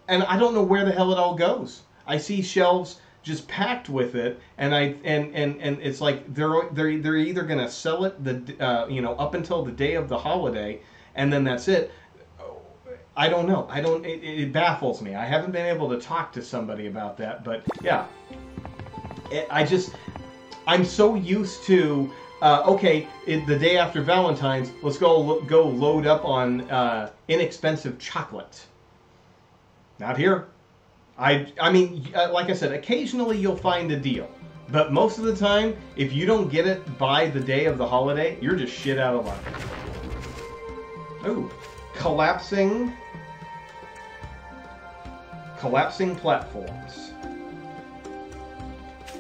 and I don't know where the hell it all goes. I see shelves just packed with it, and it's like they're either gonna sell it you know, up until the day of the holiday, and then that's it. I don't know. It baffles me. I haven't been able to talk to somebody about that, but yeah, I'm so used to okay, the day after Valentine's, let's go load up on inexpensive chocolate. Not here. I mean, like I said, occasionally you'll find a deal. But most of the time, if you don't get it by the day of the holiday, you're just shit out of luck. Ooh. Collapsing platforms.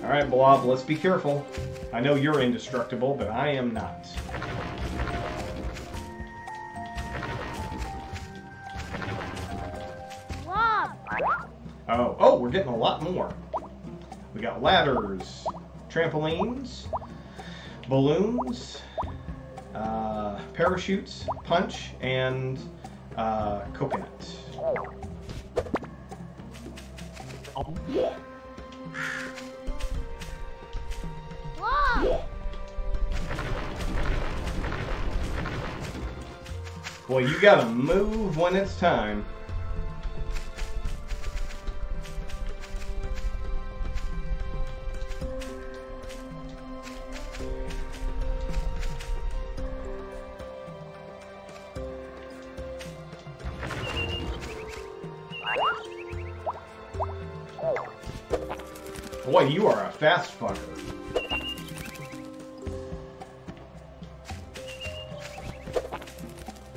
Alright, Blob, let's be careful. I know you're indestructible, but I am not. Oh, we're getting a lot more. We got ladders, trampolines, balloons, parachutes, punch, and coconuts. Whoa. Boy, you gotta move when it's time. Boy, you are a fast fucker.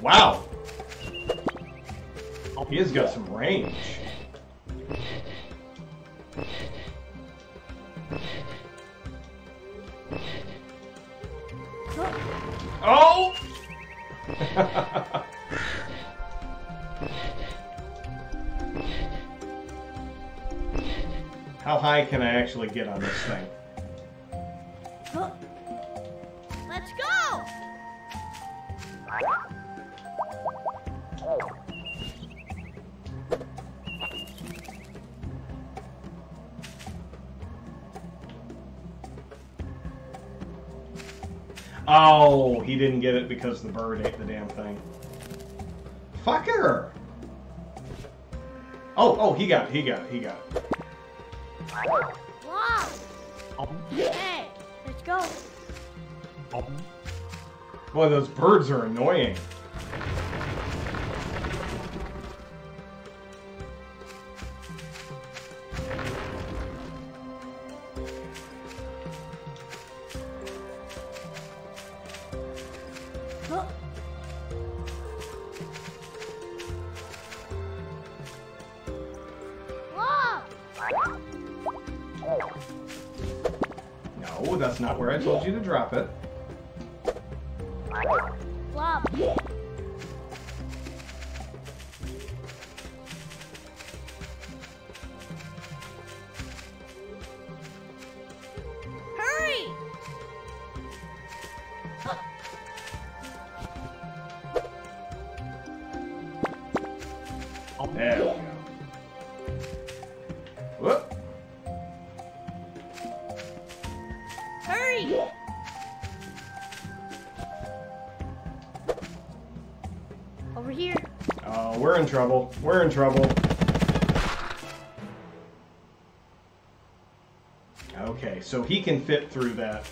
Wow! He has got some range. Oh! How high can I actually get on this thing? Let's go! Oh, he didn't get it because the bird ate the damn thing. Fucker! Oh, he got it, he got it. Wow! Hey, let's go. Boy, those birds are annoying. No, that's not where I told you to drop it. Wow. Hurry! There we go. Whoop. Hurry! Over here. Oh, we're in trouble. We're in trouble. Okay, so he can fit through that.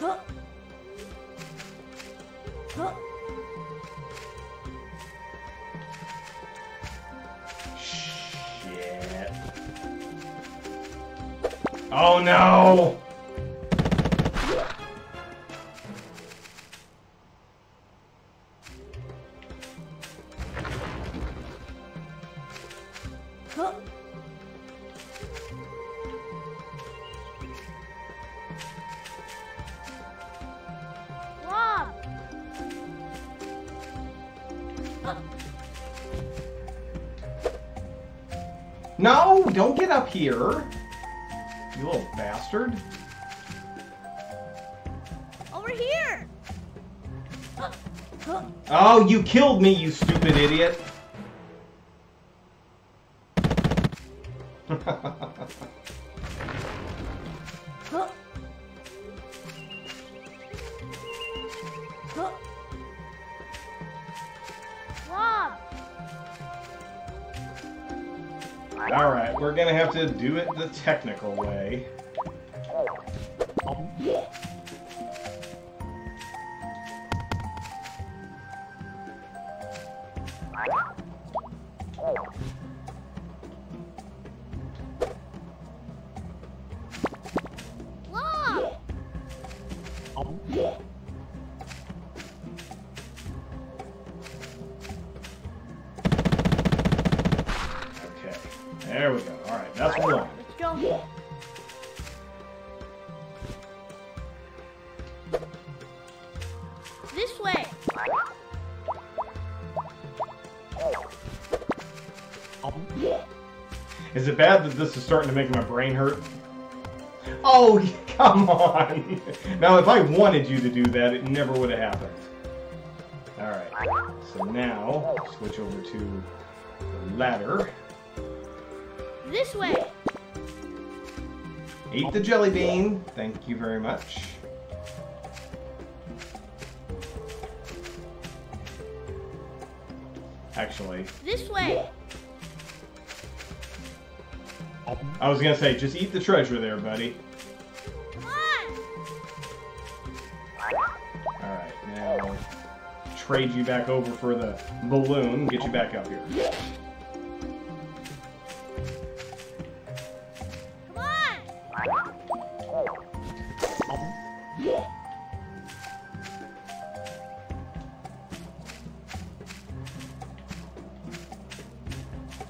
Huh. Huh. Shit. Oh no! Huh. No, don't get up here, you little bastard. Over here. Oh, you killed me, you stupid idiot. Alright, we're gonna have to do it the technical way. There we go. Alright, that's one. Let's go. This way. Oh. Is it bad that this is starting to make my brain hurt? Oh, come on! Now, if I wanted you to do that, it never would have happened. Alright, so now, switch over to the ladder. This way! Eat the jelly bean! Thank you very much. Actually... this way! I was gonna say, just eat the treasure there, buddy. Come on! Alright, now... trade you back over for the balloon, get you back up here. Come on!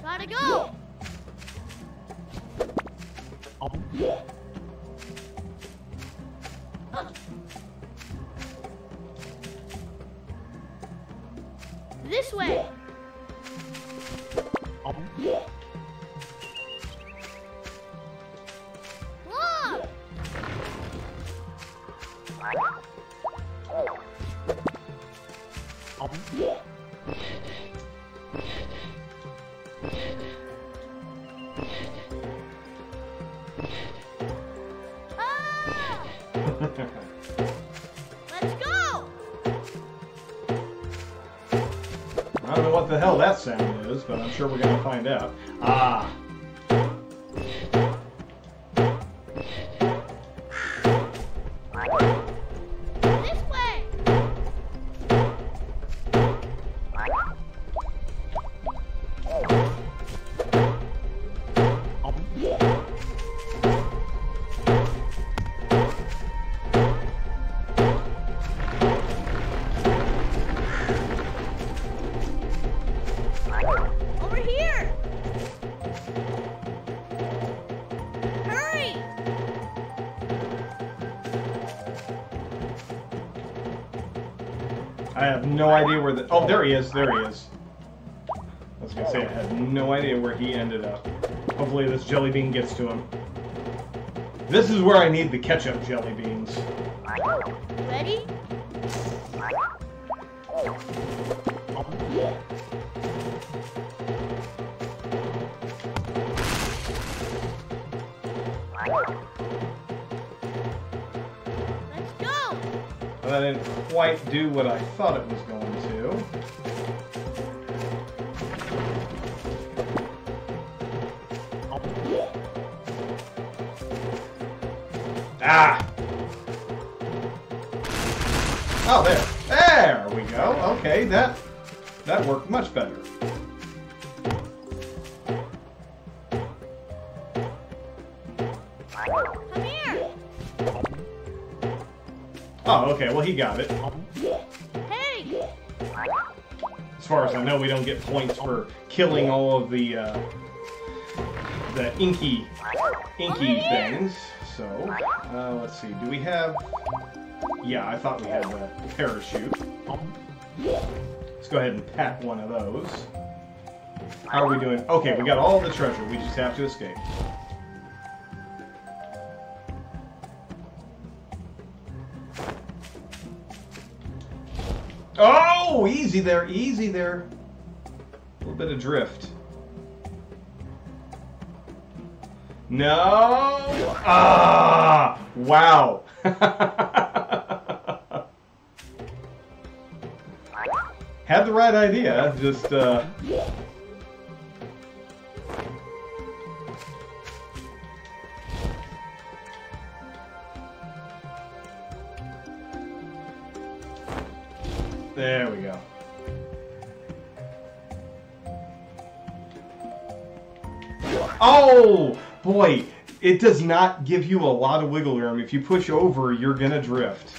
Gotta go! This way. Look. Ah! Let's go. I don't know what the hell that sound is, but I'm sure we're gonna find out. Ah! This way! Over here! Hurry! I have no idea where the... oh, there he is, there he is. I was gonna say, I have no idea where he ended up. Hopefully this jelly bean gets to him. This is where I need the ketchup jelly beans. Ready? Let's go! Well, that didn't quite do what I thought it was going to. Ah! Oh, there! There we go! Okay, that worked much better. Come here! Oh, okay, well he got it. Hey! As far as I know, we don't get points for killing all of the inky things. So, let's see, do we have... yeah, I thought we had a parachute. Let's go ahead and pack one of those. How are we doing? Okay, we got all the treasure, we just have to escape. Oh, easy there, easy there. A little bit of drift. No! Ah! Wow! Had the right idea, just, there we go. Oh! Boy, it does not give you a lot of wiggle room. If you push over, you're gonna drift.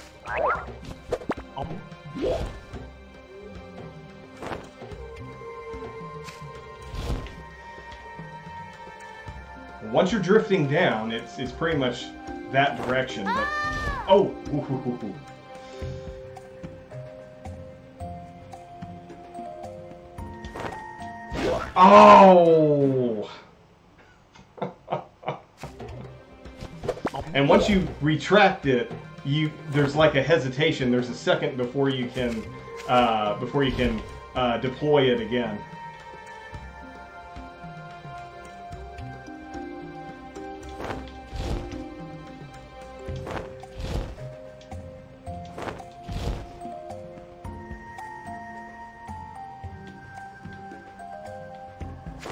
Once you're drifting down, it's pretty much that direction. But, oh! Ooh. Oh! And once you retract it, there's like a hesitation. There's a second before you can deploy it again.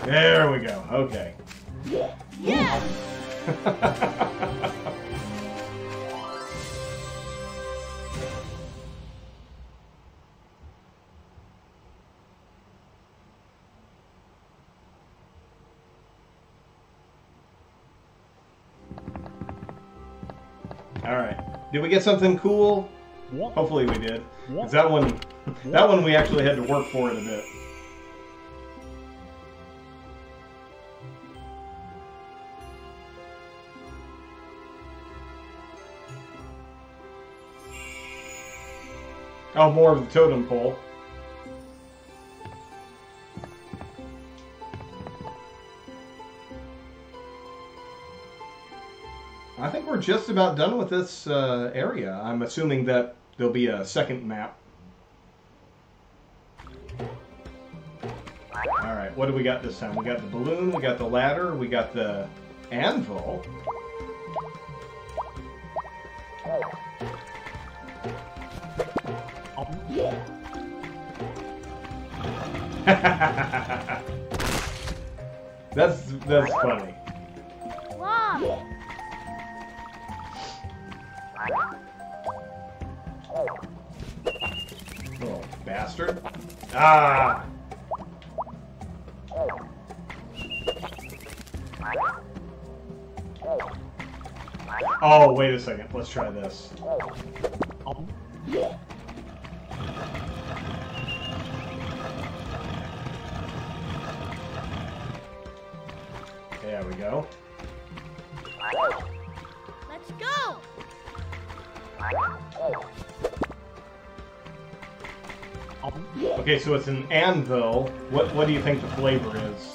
There we go. Okay. Yeah. All right. Did we get something cool? Hopefully we did. 'Cause that one we actually had to work for it a bit. Oh, more of the totem pole. I think we're just about done with this area. I'm assuming that there'll be a second map. Alright, what do we got this time? We got the balloon, we got the ladder, we got the anvil. That's funny. Wow. Little bastard. Ah. Oh, wait a second. Let's try this. There we go. Let's go! Okay, so it's an anvil. What do you think the flavor is?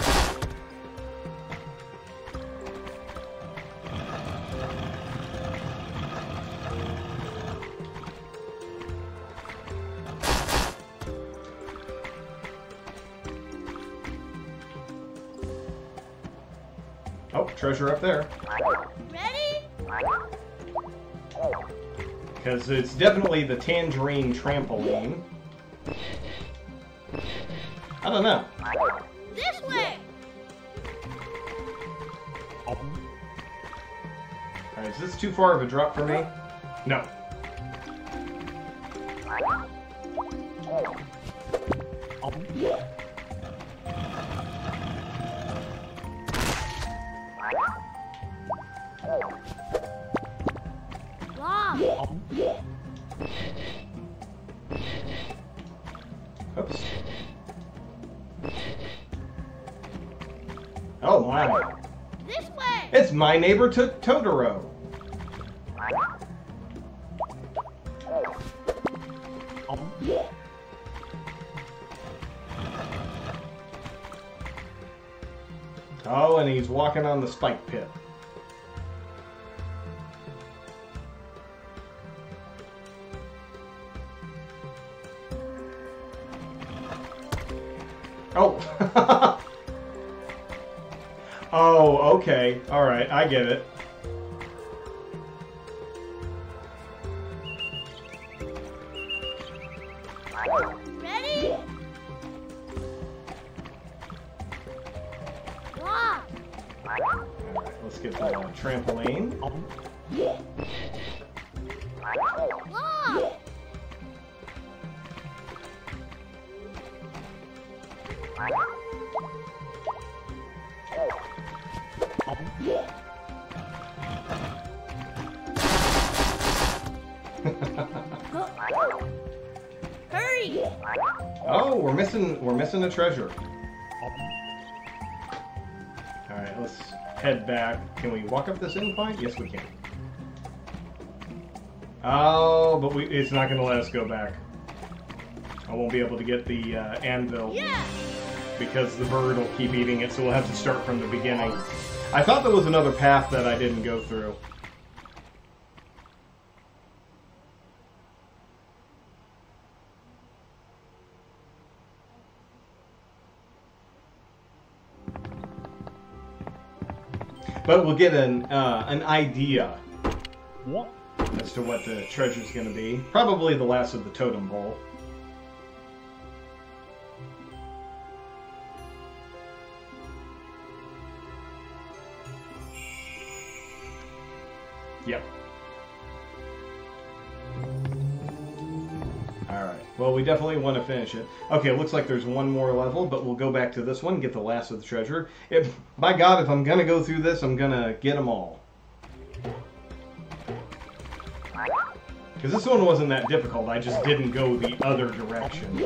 Treasure up there. Ready? Because it's definitely the tangerine trampoline. I don't know. This way. All right, is this too far of a drop for me? No. Oh, wow. This way. It's My Neighbor Totoro. Oh, and he's walking on the spike pit. Oh. Oh, okay. Alright, I get it. Ready? Walk! Alright, let's get the trampoline. Walk! Hurry! Oh, we're missing a treasure. All right, let's head back. Can we walk up this incline? Yes, we can. Oh, but it's not going to let us go back. I won't be able to get the anvil. Yeah. Because the bird will keep eating it, so we'll have to start from the beginning. I thought there was another path that I didn't go through. But we'll get an idea as to what the treasure's gonna be. Probably the last of the totem pole. Yep. Alright, well, we definitely want to finish it. Okay, it looks like there's one more level, but we'll go back to this one, get the last of the treasure. By God, if I'm going to go through this, I'm going to get them all. Because this one wasn't that difficult, I just didn't go the other direction.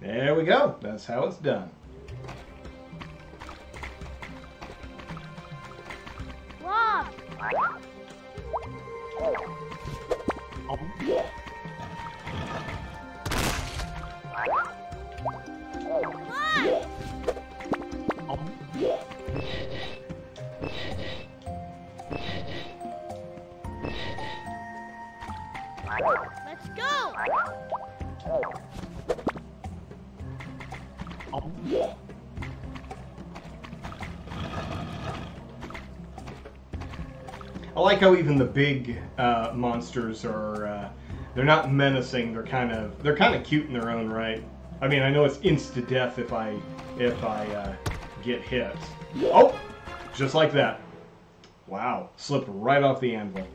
There we go. That's how it's done. Wow. Let's go. I like how even the big monsters are, they're not menacing, they're kind of cute in their own right. I mean, I know it's insta-death if I get hit. Oh! Just like that. Wow. Slipped right off the anvil.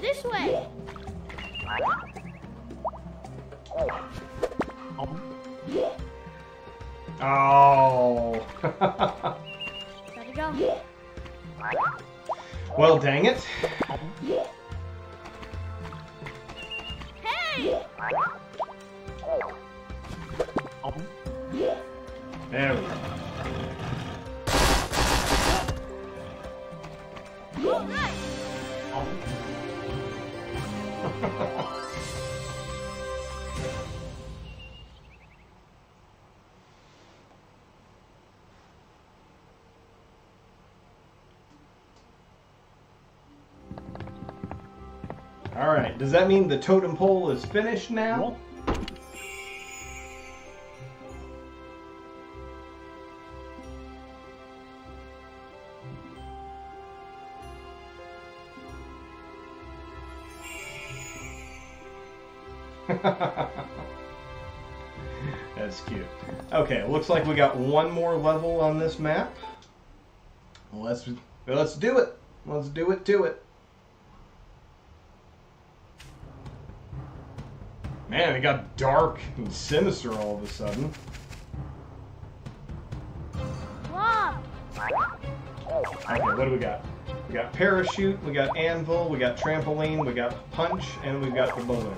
This way. Oh. Gotta go. Well, dang it. Hey. There we go. Alright, does that mean the totem pole is finished now? That's cute. Okay, looks like we got one more level on this map. Let's do it. Let's do it to it. Man, it got dark and sinister all of a sudden. Whoa. Okay, what do we got? We got parachute, we got anvil, we got trampoline, we got punch, and we got the balloon.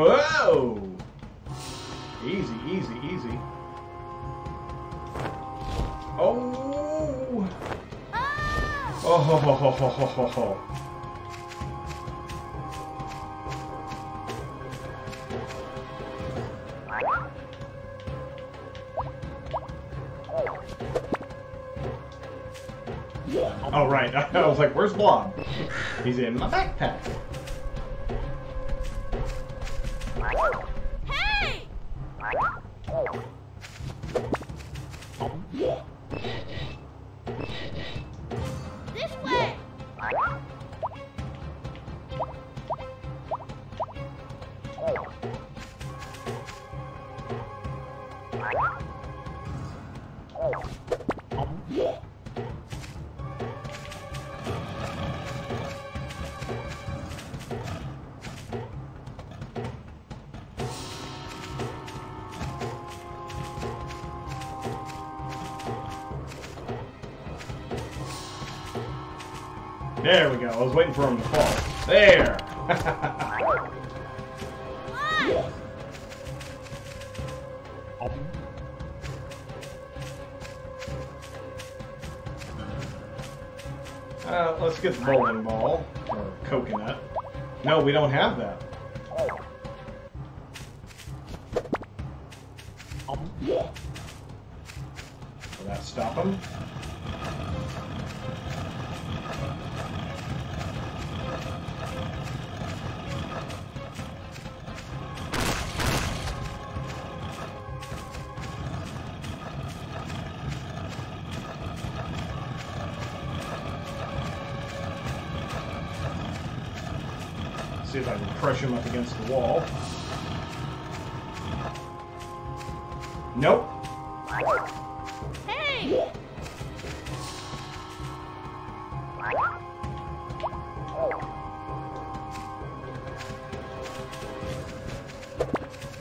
Whoa! Easy, easy, easy. Oh! Ah! Oh ho ho ho ho ho ho ho. Oh, right. I was like, where's Blob? He's in my backpack. Hey! This way! There we go. I was waiting for him to fall. There! Let's get the bowling ball. Or coconut. No, we don't have that. Will that stop him? See if I can crush him up against the wall. Nope. Hey!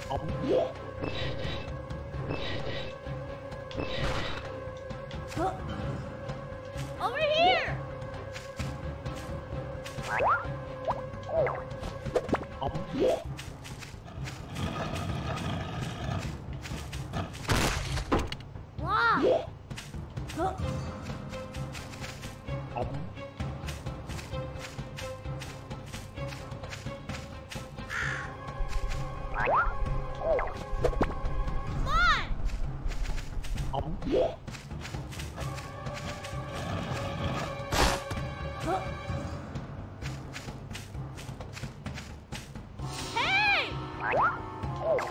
Over here!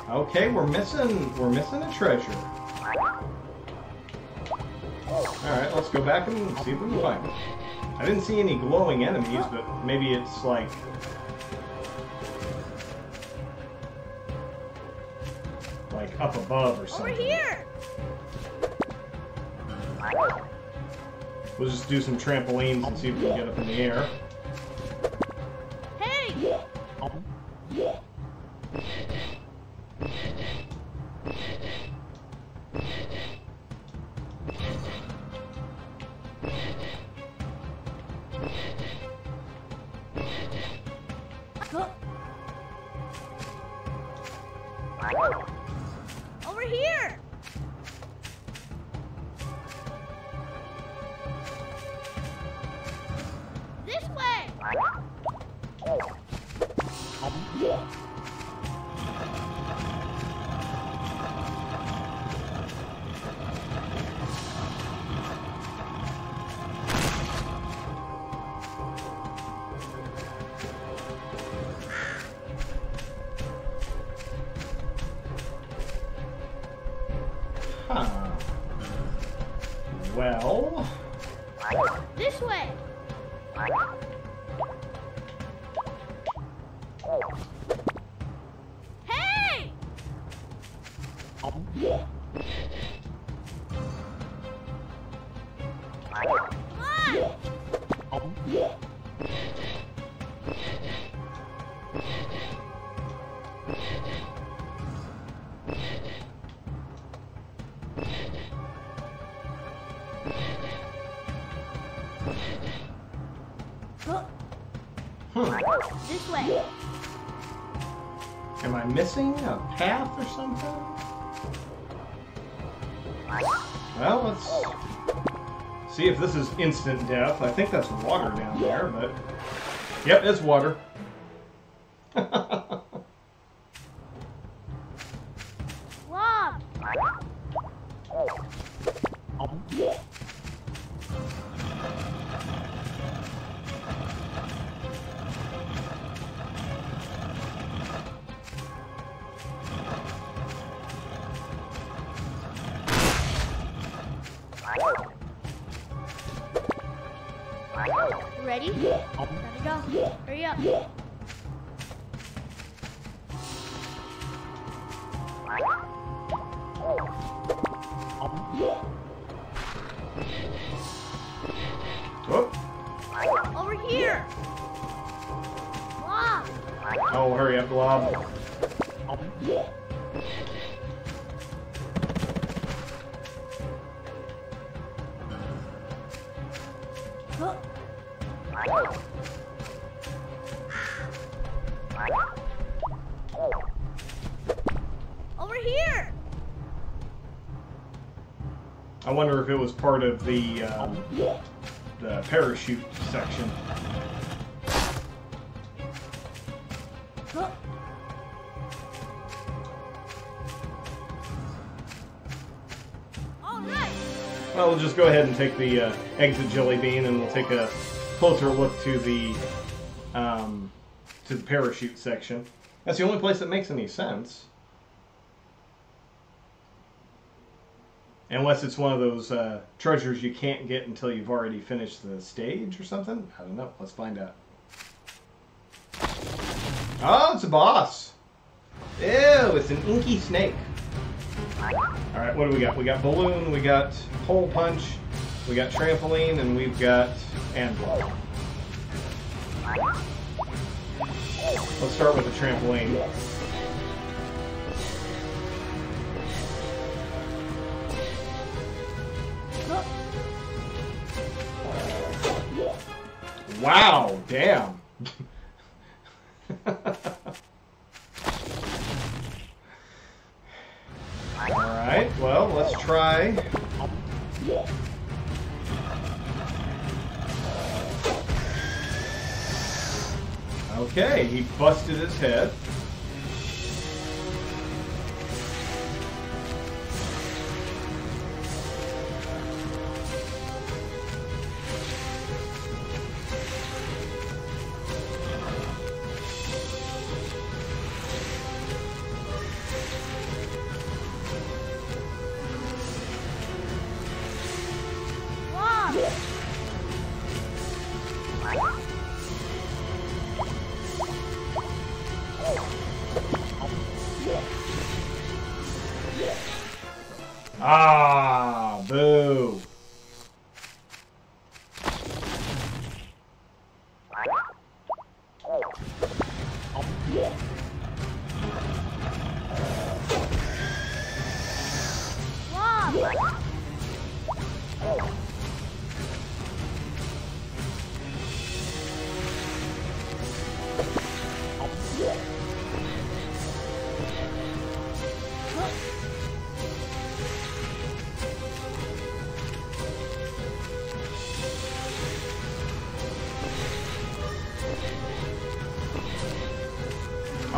Okay, we're missing a treasure. Alright, let's go back and see if we can find it. I didn't see any glowing enemies, but maybe it's like... like up above or something. Over here! We'll just do some trampolines and see if we can get up in the air. Hey! Over here. This way. Huh. Well... this way! Hey! Come on! This way. Am I missing a path or something? Well, let's see if this is instant death. I think that's water down there, but... Yep, it's water. Blob. Ready? Gotta go. Hurry up. Oh. Over here! Blob! Oh, hurry up, Blob. Huh. Over here. I wonder if it was part of the parachute section. Huh. All right. Well, we'll just go ahead and take the exit jelly bean, and we'll take a closer look to the parachute section. That's the only place that makes any sense, unless it's one of those treasures you can't get until you've already finished the stage or something. I don't know. Let's find out. Oh, it's a boss. Ew, it's an inky snake. All right, what do we got? We got balloon. We got hole punch. We got trampoline, and we've got blob. Let's start with the trampoline. Wow, damn. Alright, well, let's try... Okay, he busted his head. Ah, boo. Wow.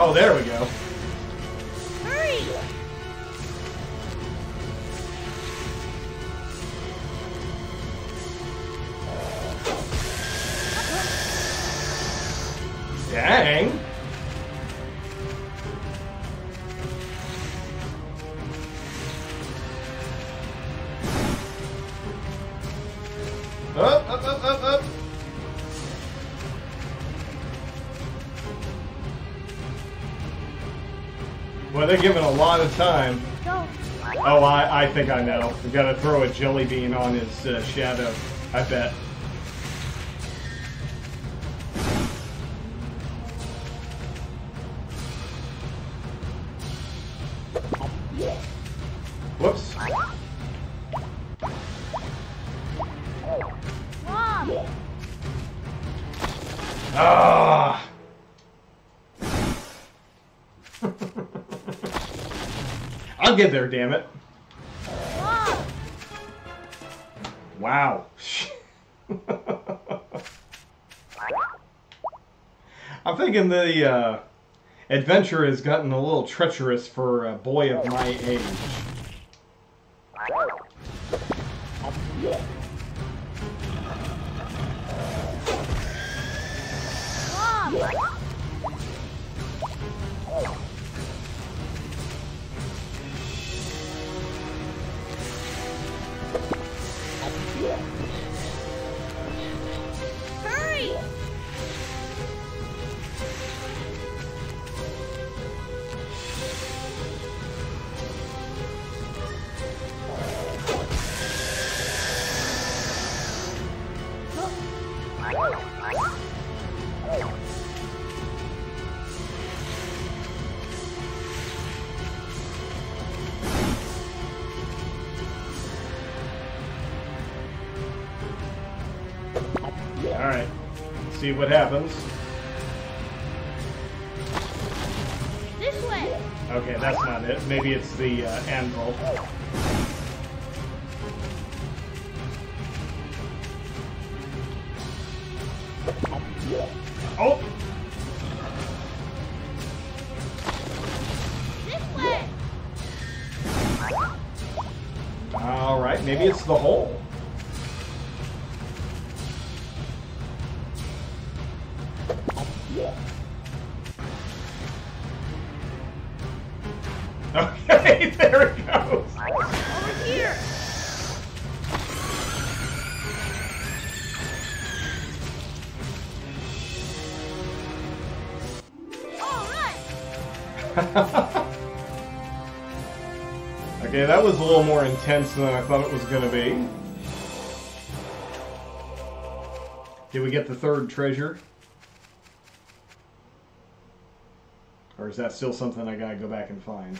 Oh, there we go. Hurry! Dang! Up, up, up, up, up! Well, they're giving a lot of time. Go. Oh, I think I know. We've got to throw a jelly bean on his shadow, I bet. Whoops. Mom. Ah! I'll get there, damn it. Whoa. Wow. I'm thinking the adventure has gotten a little treacherous for a boy of my age. Alright, see what happens. This way! Okay, that's not it. Maybe it's the anvil. Oh! This way! Alright, maybe it's the hole. Okay, there it goes. Over here. All right. Okay, that was a little more intense than I thought it was going to be. Did we get the third treasure? Or is that still something I gotta go back and find?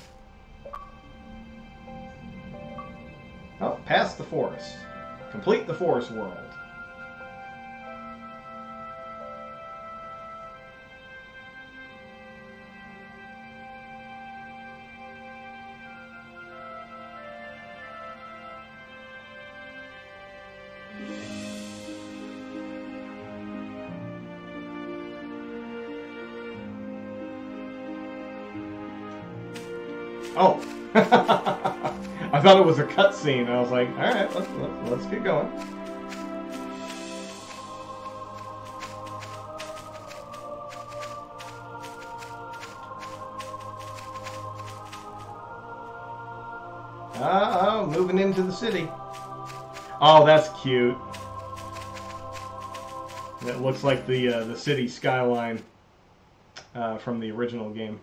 Oh, past the forest. Complete the forest world. Oh, I thought it was a cutscene. I was like, all right, let's keep going. Uh-oh, moving into the city. Oh, that's cute. That looks like the city skyline from the original game.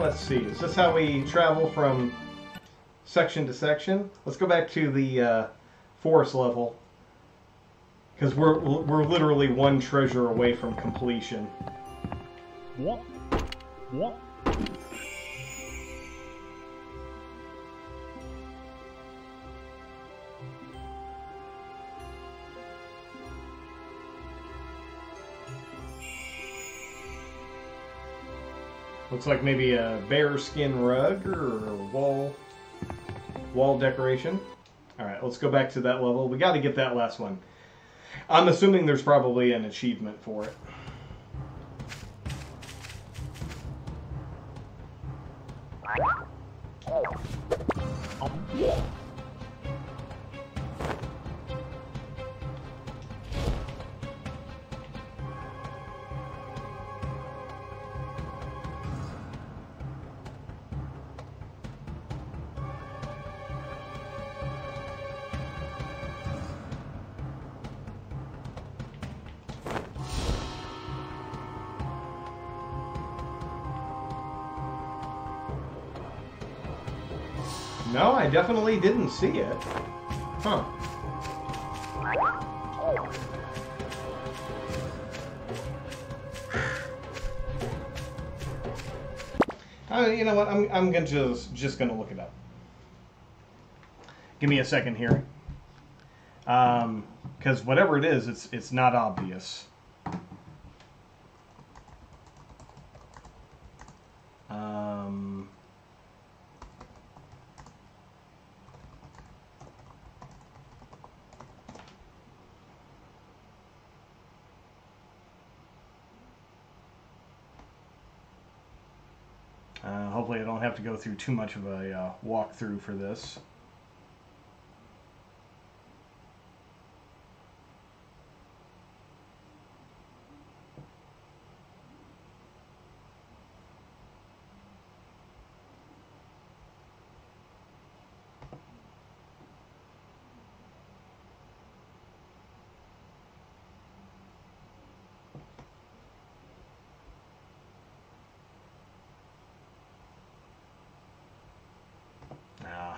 Let's see, is this how we travel from section to section? Let's go back to the forest level, because we're literally one treasure away from completion. What? Looks like maybe a bear skin rug or a wall decoration. Alright, let's go back to that level. We gotta get that last one. I'm assuming there's probably an achievement for it. No, I definitely didn't see it. Huh. You know what? I'm gonna just gonna look it up. Give me a second here, because whatever it is, it's not obvious. Hopefully I don't have to go through too much of a walkthrough for this.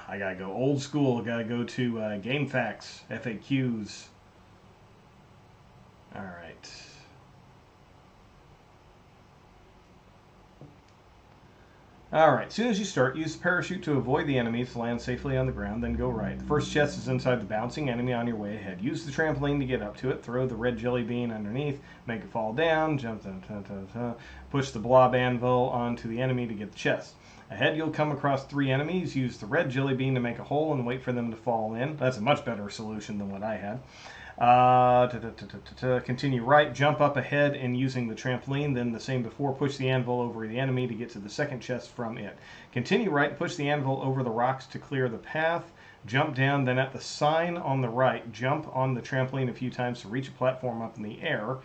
I gotta go old school. Gotta go to GameFAQs, FAQs. All right. All right. As soon as you start, use the parachute to avoid the enemies, land safely on the ground, then go right. The first chest is inside the bouncing enemy on your way ahead. Use the trampoline to get up to it. Throw the red jelly bean underneath. Make it fall down. Jump. Push the blob anvil onto the enemy to get the chest. Ahead, you'll come across 3 enemies. Use the red jelly bean to make a hole and wait for them to fall in. That's a much better solution than what I had. Continue right, jump up ahead and using the trampoline, then the same before, push the anvil over the enemy to get to the second chest from it. Continue right, push the anvil over the rocks to clear the path. Jump down, then at the sign on the right, jump on the trampoline a few times to reach a platform up in the air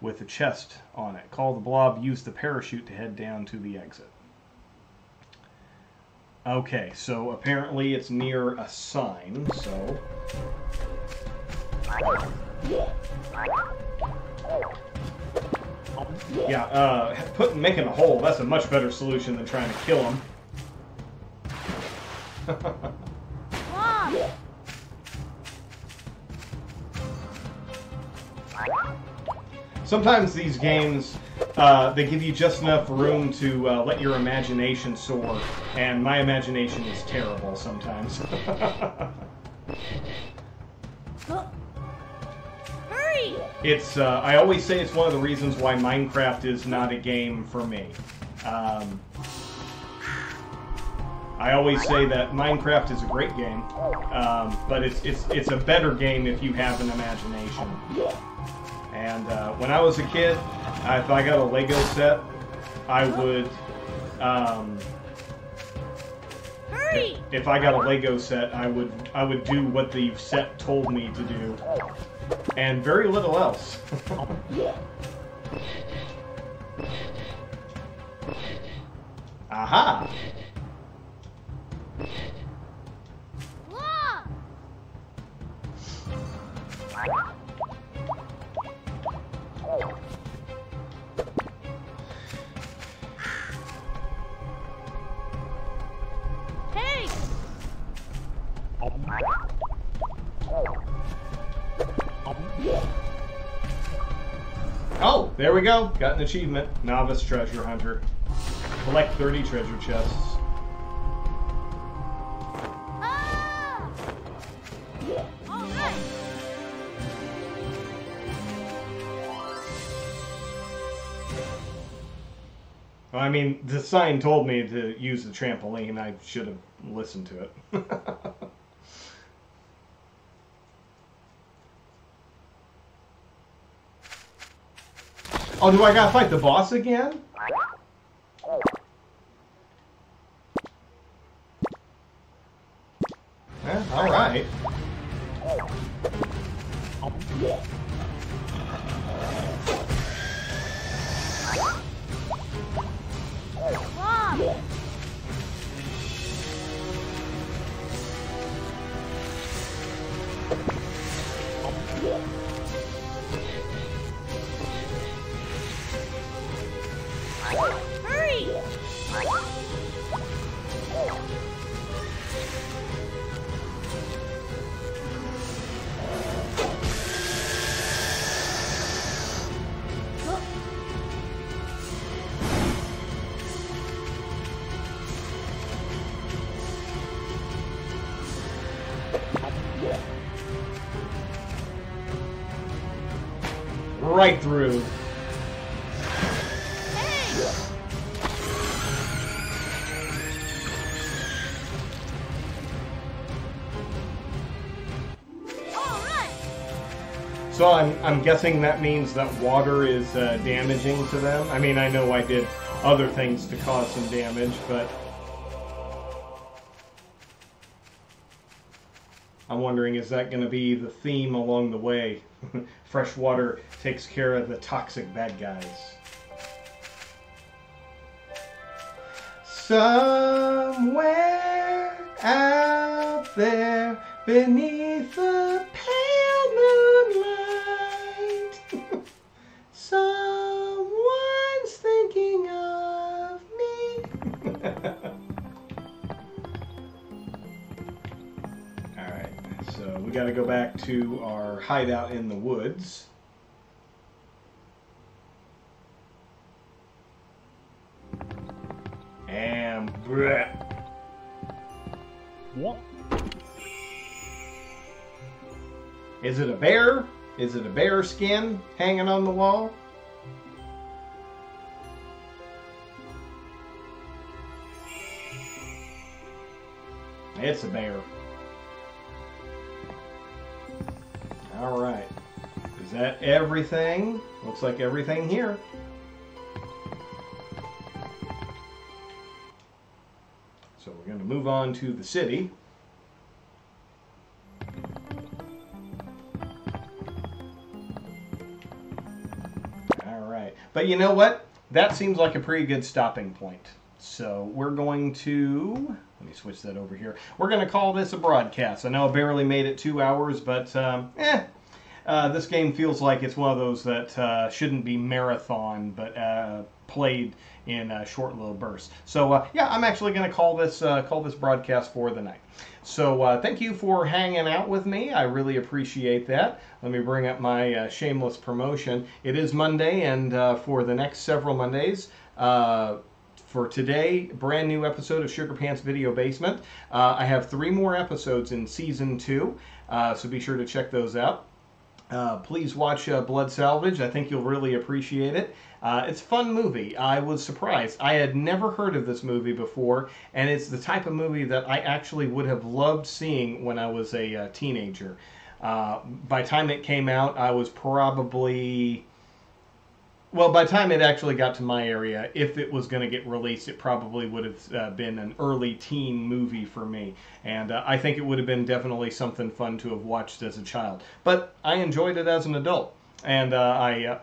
with a chest on it. Call the blob, use the parachute to head down to the exit. Okay, so apparently it's near a sign, so... Yeah, making a hole, that's a much better solution than trying to kill him. Sometimes these games... they give you just enough room to let your imagination soar, and my imagination is terrible sometimes. Hurry! It's, I always say it's one of the reasons why Minecraft is not a game for me. I always say that Minecraft is a great game, but it's a better game if you have an imagination. And when I was a kid, if I got a Lego set, I would, if I got a Lego set, I would do what the set told me to do, and very little else. Aha! Oh, there we go. Got an achievement. Novice treasure hunter. Collect 30 treasure chests. Ah! All right. Well, I mean, the sign told me to use the trampoline. I should have listened to it. Oh, do I gotta fight the boss again? Eh, alright. Hurry! right through. Hey. All right. So I'm guessing that means that water is damaging to them. I mean, I know I did other things to cause some damage, but I'm wondering, is that going to be the theme along the way? Fresh water takes care of the toxic bad guys. Somewhere out there beneath the pale moonlight, someone's thinking of me. We gotta go back to our hideout in the woods. And bleh. What? Is it a bear? Is it a bear skin hanging on the wall? It's a bear. Alright, is that everything? Looks like everything here. So we're going to move on to the city. Alright, but you know what? That seems like a pretty good stopping point. So we're going to... Let me switch that over here. We're going to call this a broadcast. I know I barely made it 2 hours, but this game feels like it's one of those that shouldn't be marathon, but played in short little bursts. So yeah, I'm actually going to call this broadcast for the night. So thank you for hanging out with me. I really appreciate that. Let me bring up my shameless promotion. It is Monday, and for the next several Mondays, for today, brand new episode of Sugarpants Video Basement. I have 3 more episodes in Season 2, so be sure to check those out. Please watch Blood Salvage. I think you'll really appreciate it. It's a fun movie. I was surprised. I had never heard of this movie before, and it's the type of movie that I actually would have loved seeing when I was a teenager. By the time it came out, I was probably... Well, by the time it actually got to my area, if it was going to get released, it probably would have been an early teen movie for me. And I think it would have been definitely something fun to have watched as a child. But I enjoyed it as an adult, and I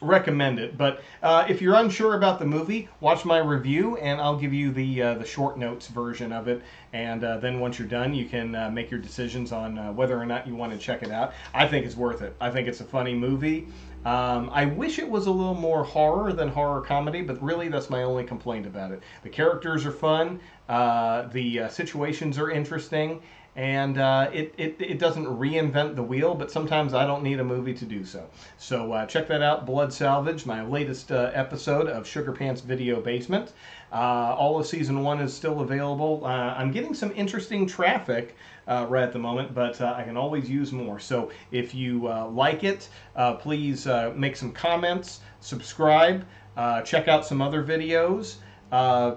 recommend it. But if you're unsure about the movie, watch my review, and I'll give you the short notes version of it. And then once you're done, you can make your decisions on whether or not you want to check it out. I think it's worth it. I think it's a funny movie. I wish it was a little more horror than horror comedy, but really that's my only complaint about it. The characters are fun, the situations are interesting, and it doesn't reinvent the wheel, but sometimes I don't need a movie to do so. So check that out, Blood Salvage, my latest episode of Sugarpants Video Basement. All of Season 1 is still available. I'm getting some interesting traffic right at the moment, but I can always use more. So if you like it, please make some comments, subscribe, check out some other videos,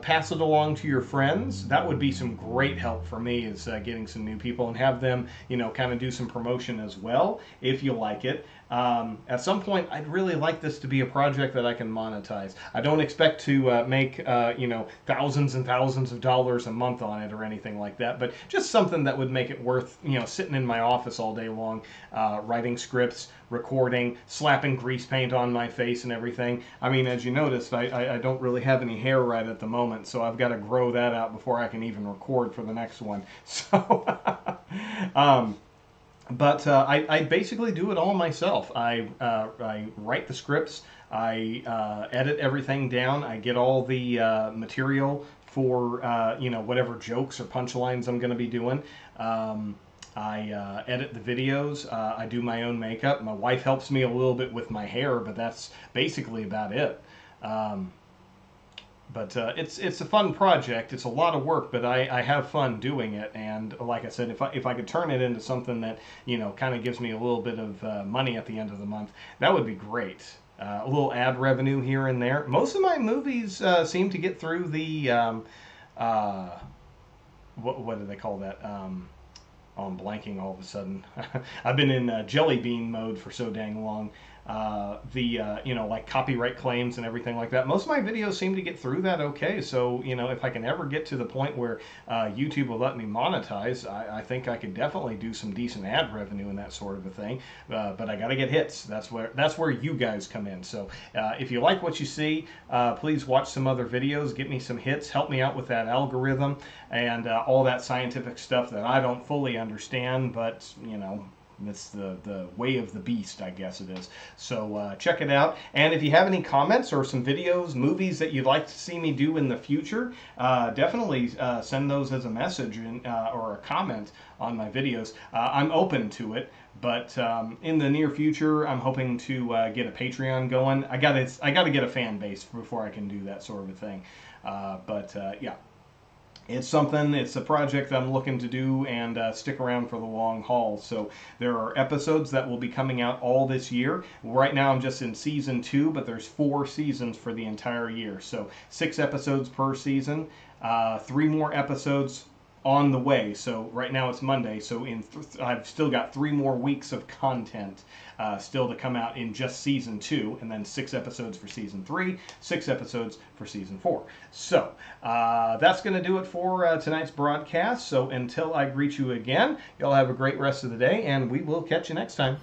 pass it along to your friends. That would be some great help for me, is getting some new people and have them, you know, kind of do some promotion as well if you like it. At some point, I'd really like this to be a project that I can monetize. I don't expect to make, you know, thousands and thousands of dollars a month on it or anything like that, but just something that would make it worth, you know, sitting in my office all day long, writing scripts, recording, slapping grease paint on my face and everything. I mean, as you noticed, I don't really have any hair right at the moment, so I've got to grow that out before I can even record for the next one. So, but I basically do it all myself. I write the scripts, I edit everything down, I get all the material for you know, whatever jokes or punchlines I'm going to be doing. I edit the videos, I do my own makeup. My wife helps me a little bit with my hair, but that's basically about it. But it's a fun project. It's a lot of work, but I have fun doing it. And like I said, if I could turn it into something that, you know, kind of gives me a little bit of money at the end of the month, that would be great. A little ad revenue here and there. Most of my movies seem to get through the what do they call that? Oh, I'm blanking all of a sudden. I've been in jelly bean mode for so dang long. You know, like copyright claims and everything like that. Most of my videos seem to get through that okay. So, you know, if I can ever get to the point where YouTube will let me monetize, I think I could definitely do some decent ad revenue and that sort of a thing. But I got to get hits. That's where you guys come in. So if you like what you see, please watch some other videos. Get me some hits. Help me out with that algorithm and all that scientific stuff that I don't fully understand. But, you know, it's the way of the beast, I guess it is. So check it out. And if you have any comments or some videos, movies that you'd like to see me do in the future, definitely send those as a message in, or a comment on my videos. I'm open to it. But in the near future, I'm hoping to get a Patreon going. I gotta get a fan base before I can do that sort of a thing. Yeah. It's something, it's a project I'm looking to do and stick around for the long haul. So there are episodes that will be coming out all this year. Right now I'm just in season 2, but there's 4 seasons for the entire year. So 6 episodes per season, 3 more episodes on the way. So right now it's Monday, so I've still got 3 more weeks of content still to come out in just season 2, and then 6 episodes for season 3, 6 episodes for season 4. So that's going to do it for tonight's broadcast. So until I greet you again, y'all have a great rest of the day, and we will catch you next time.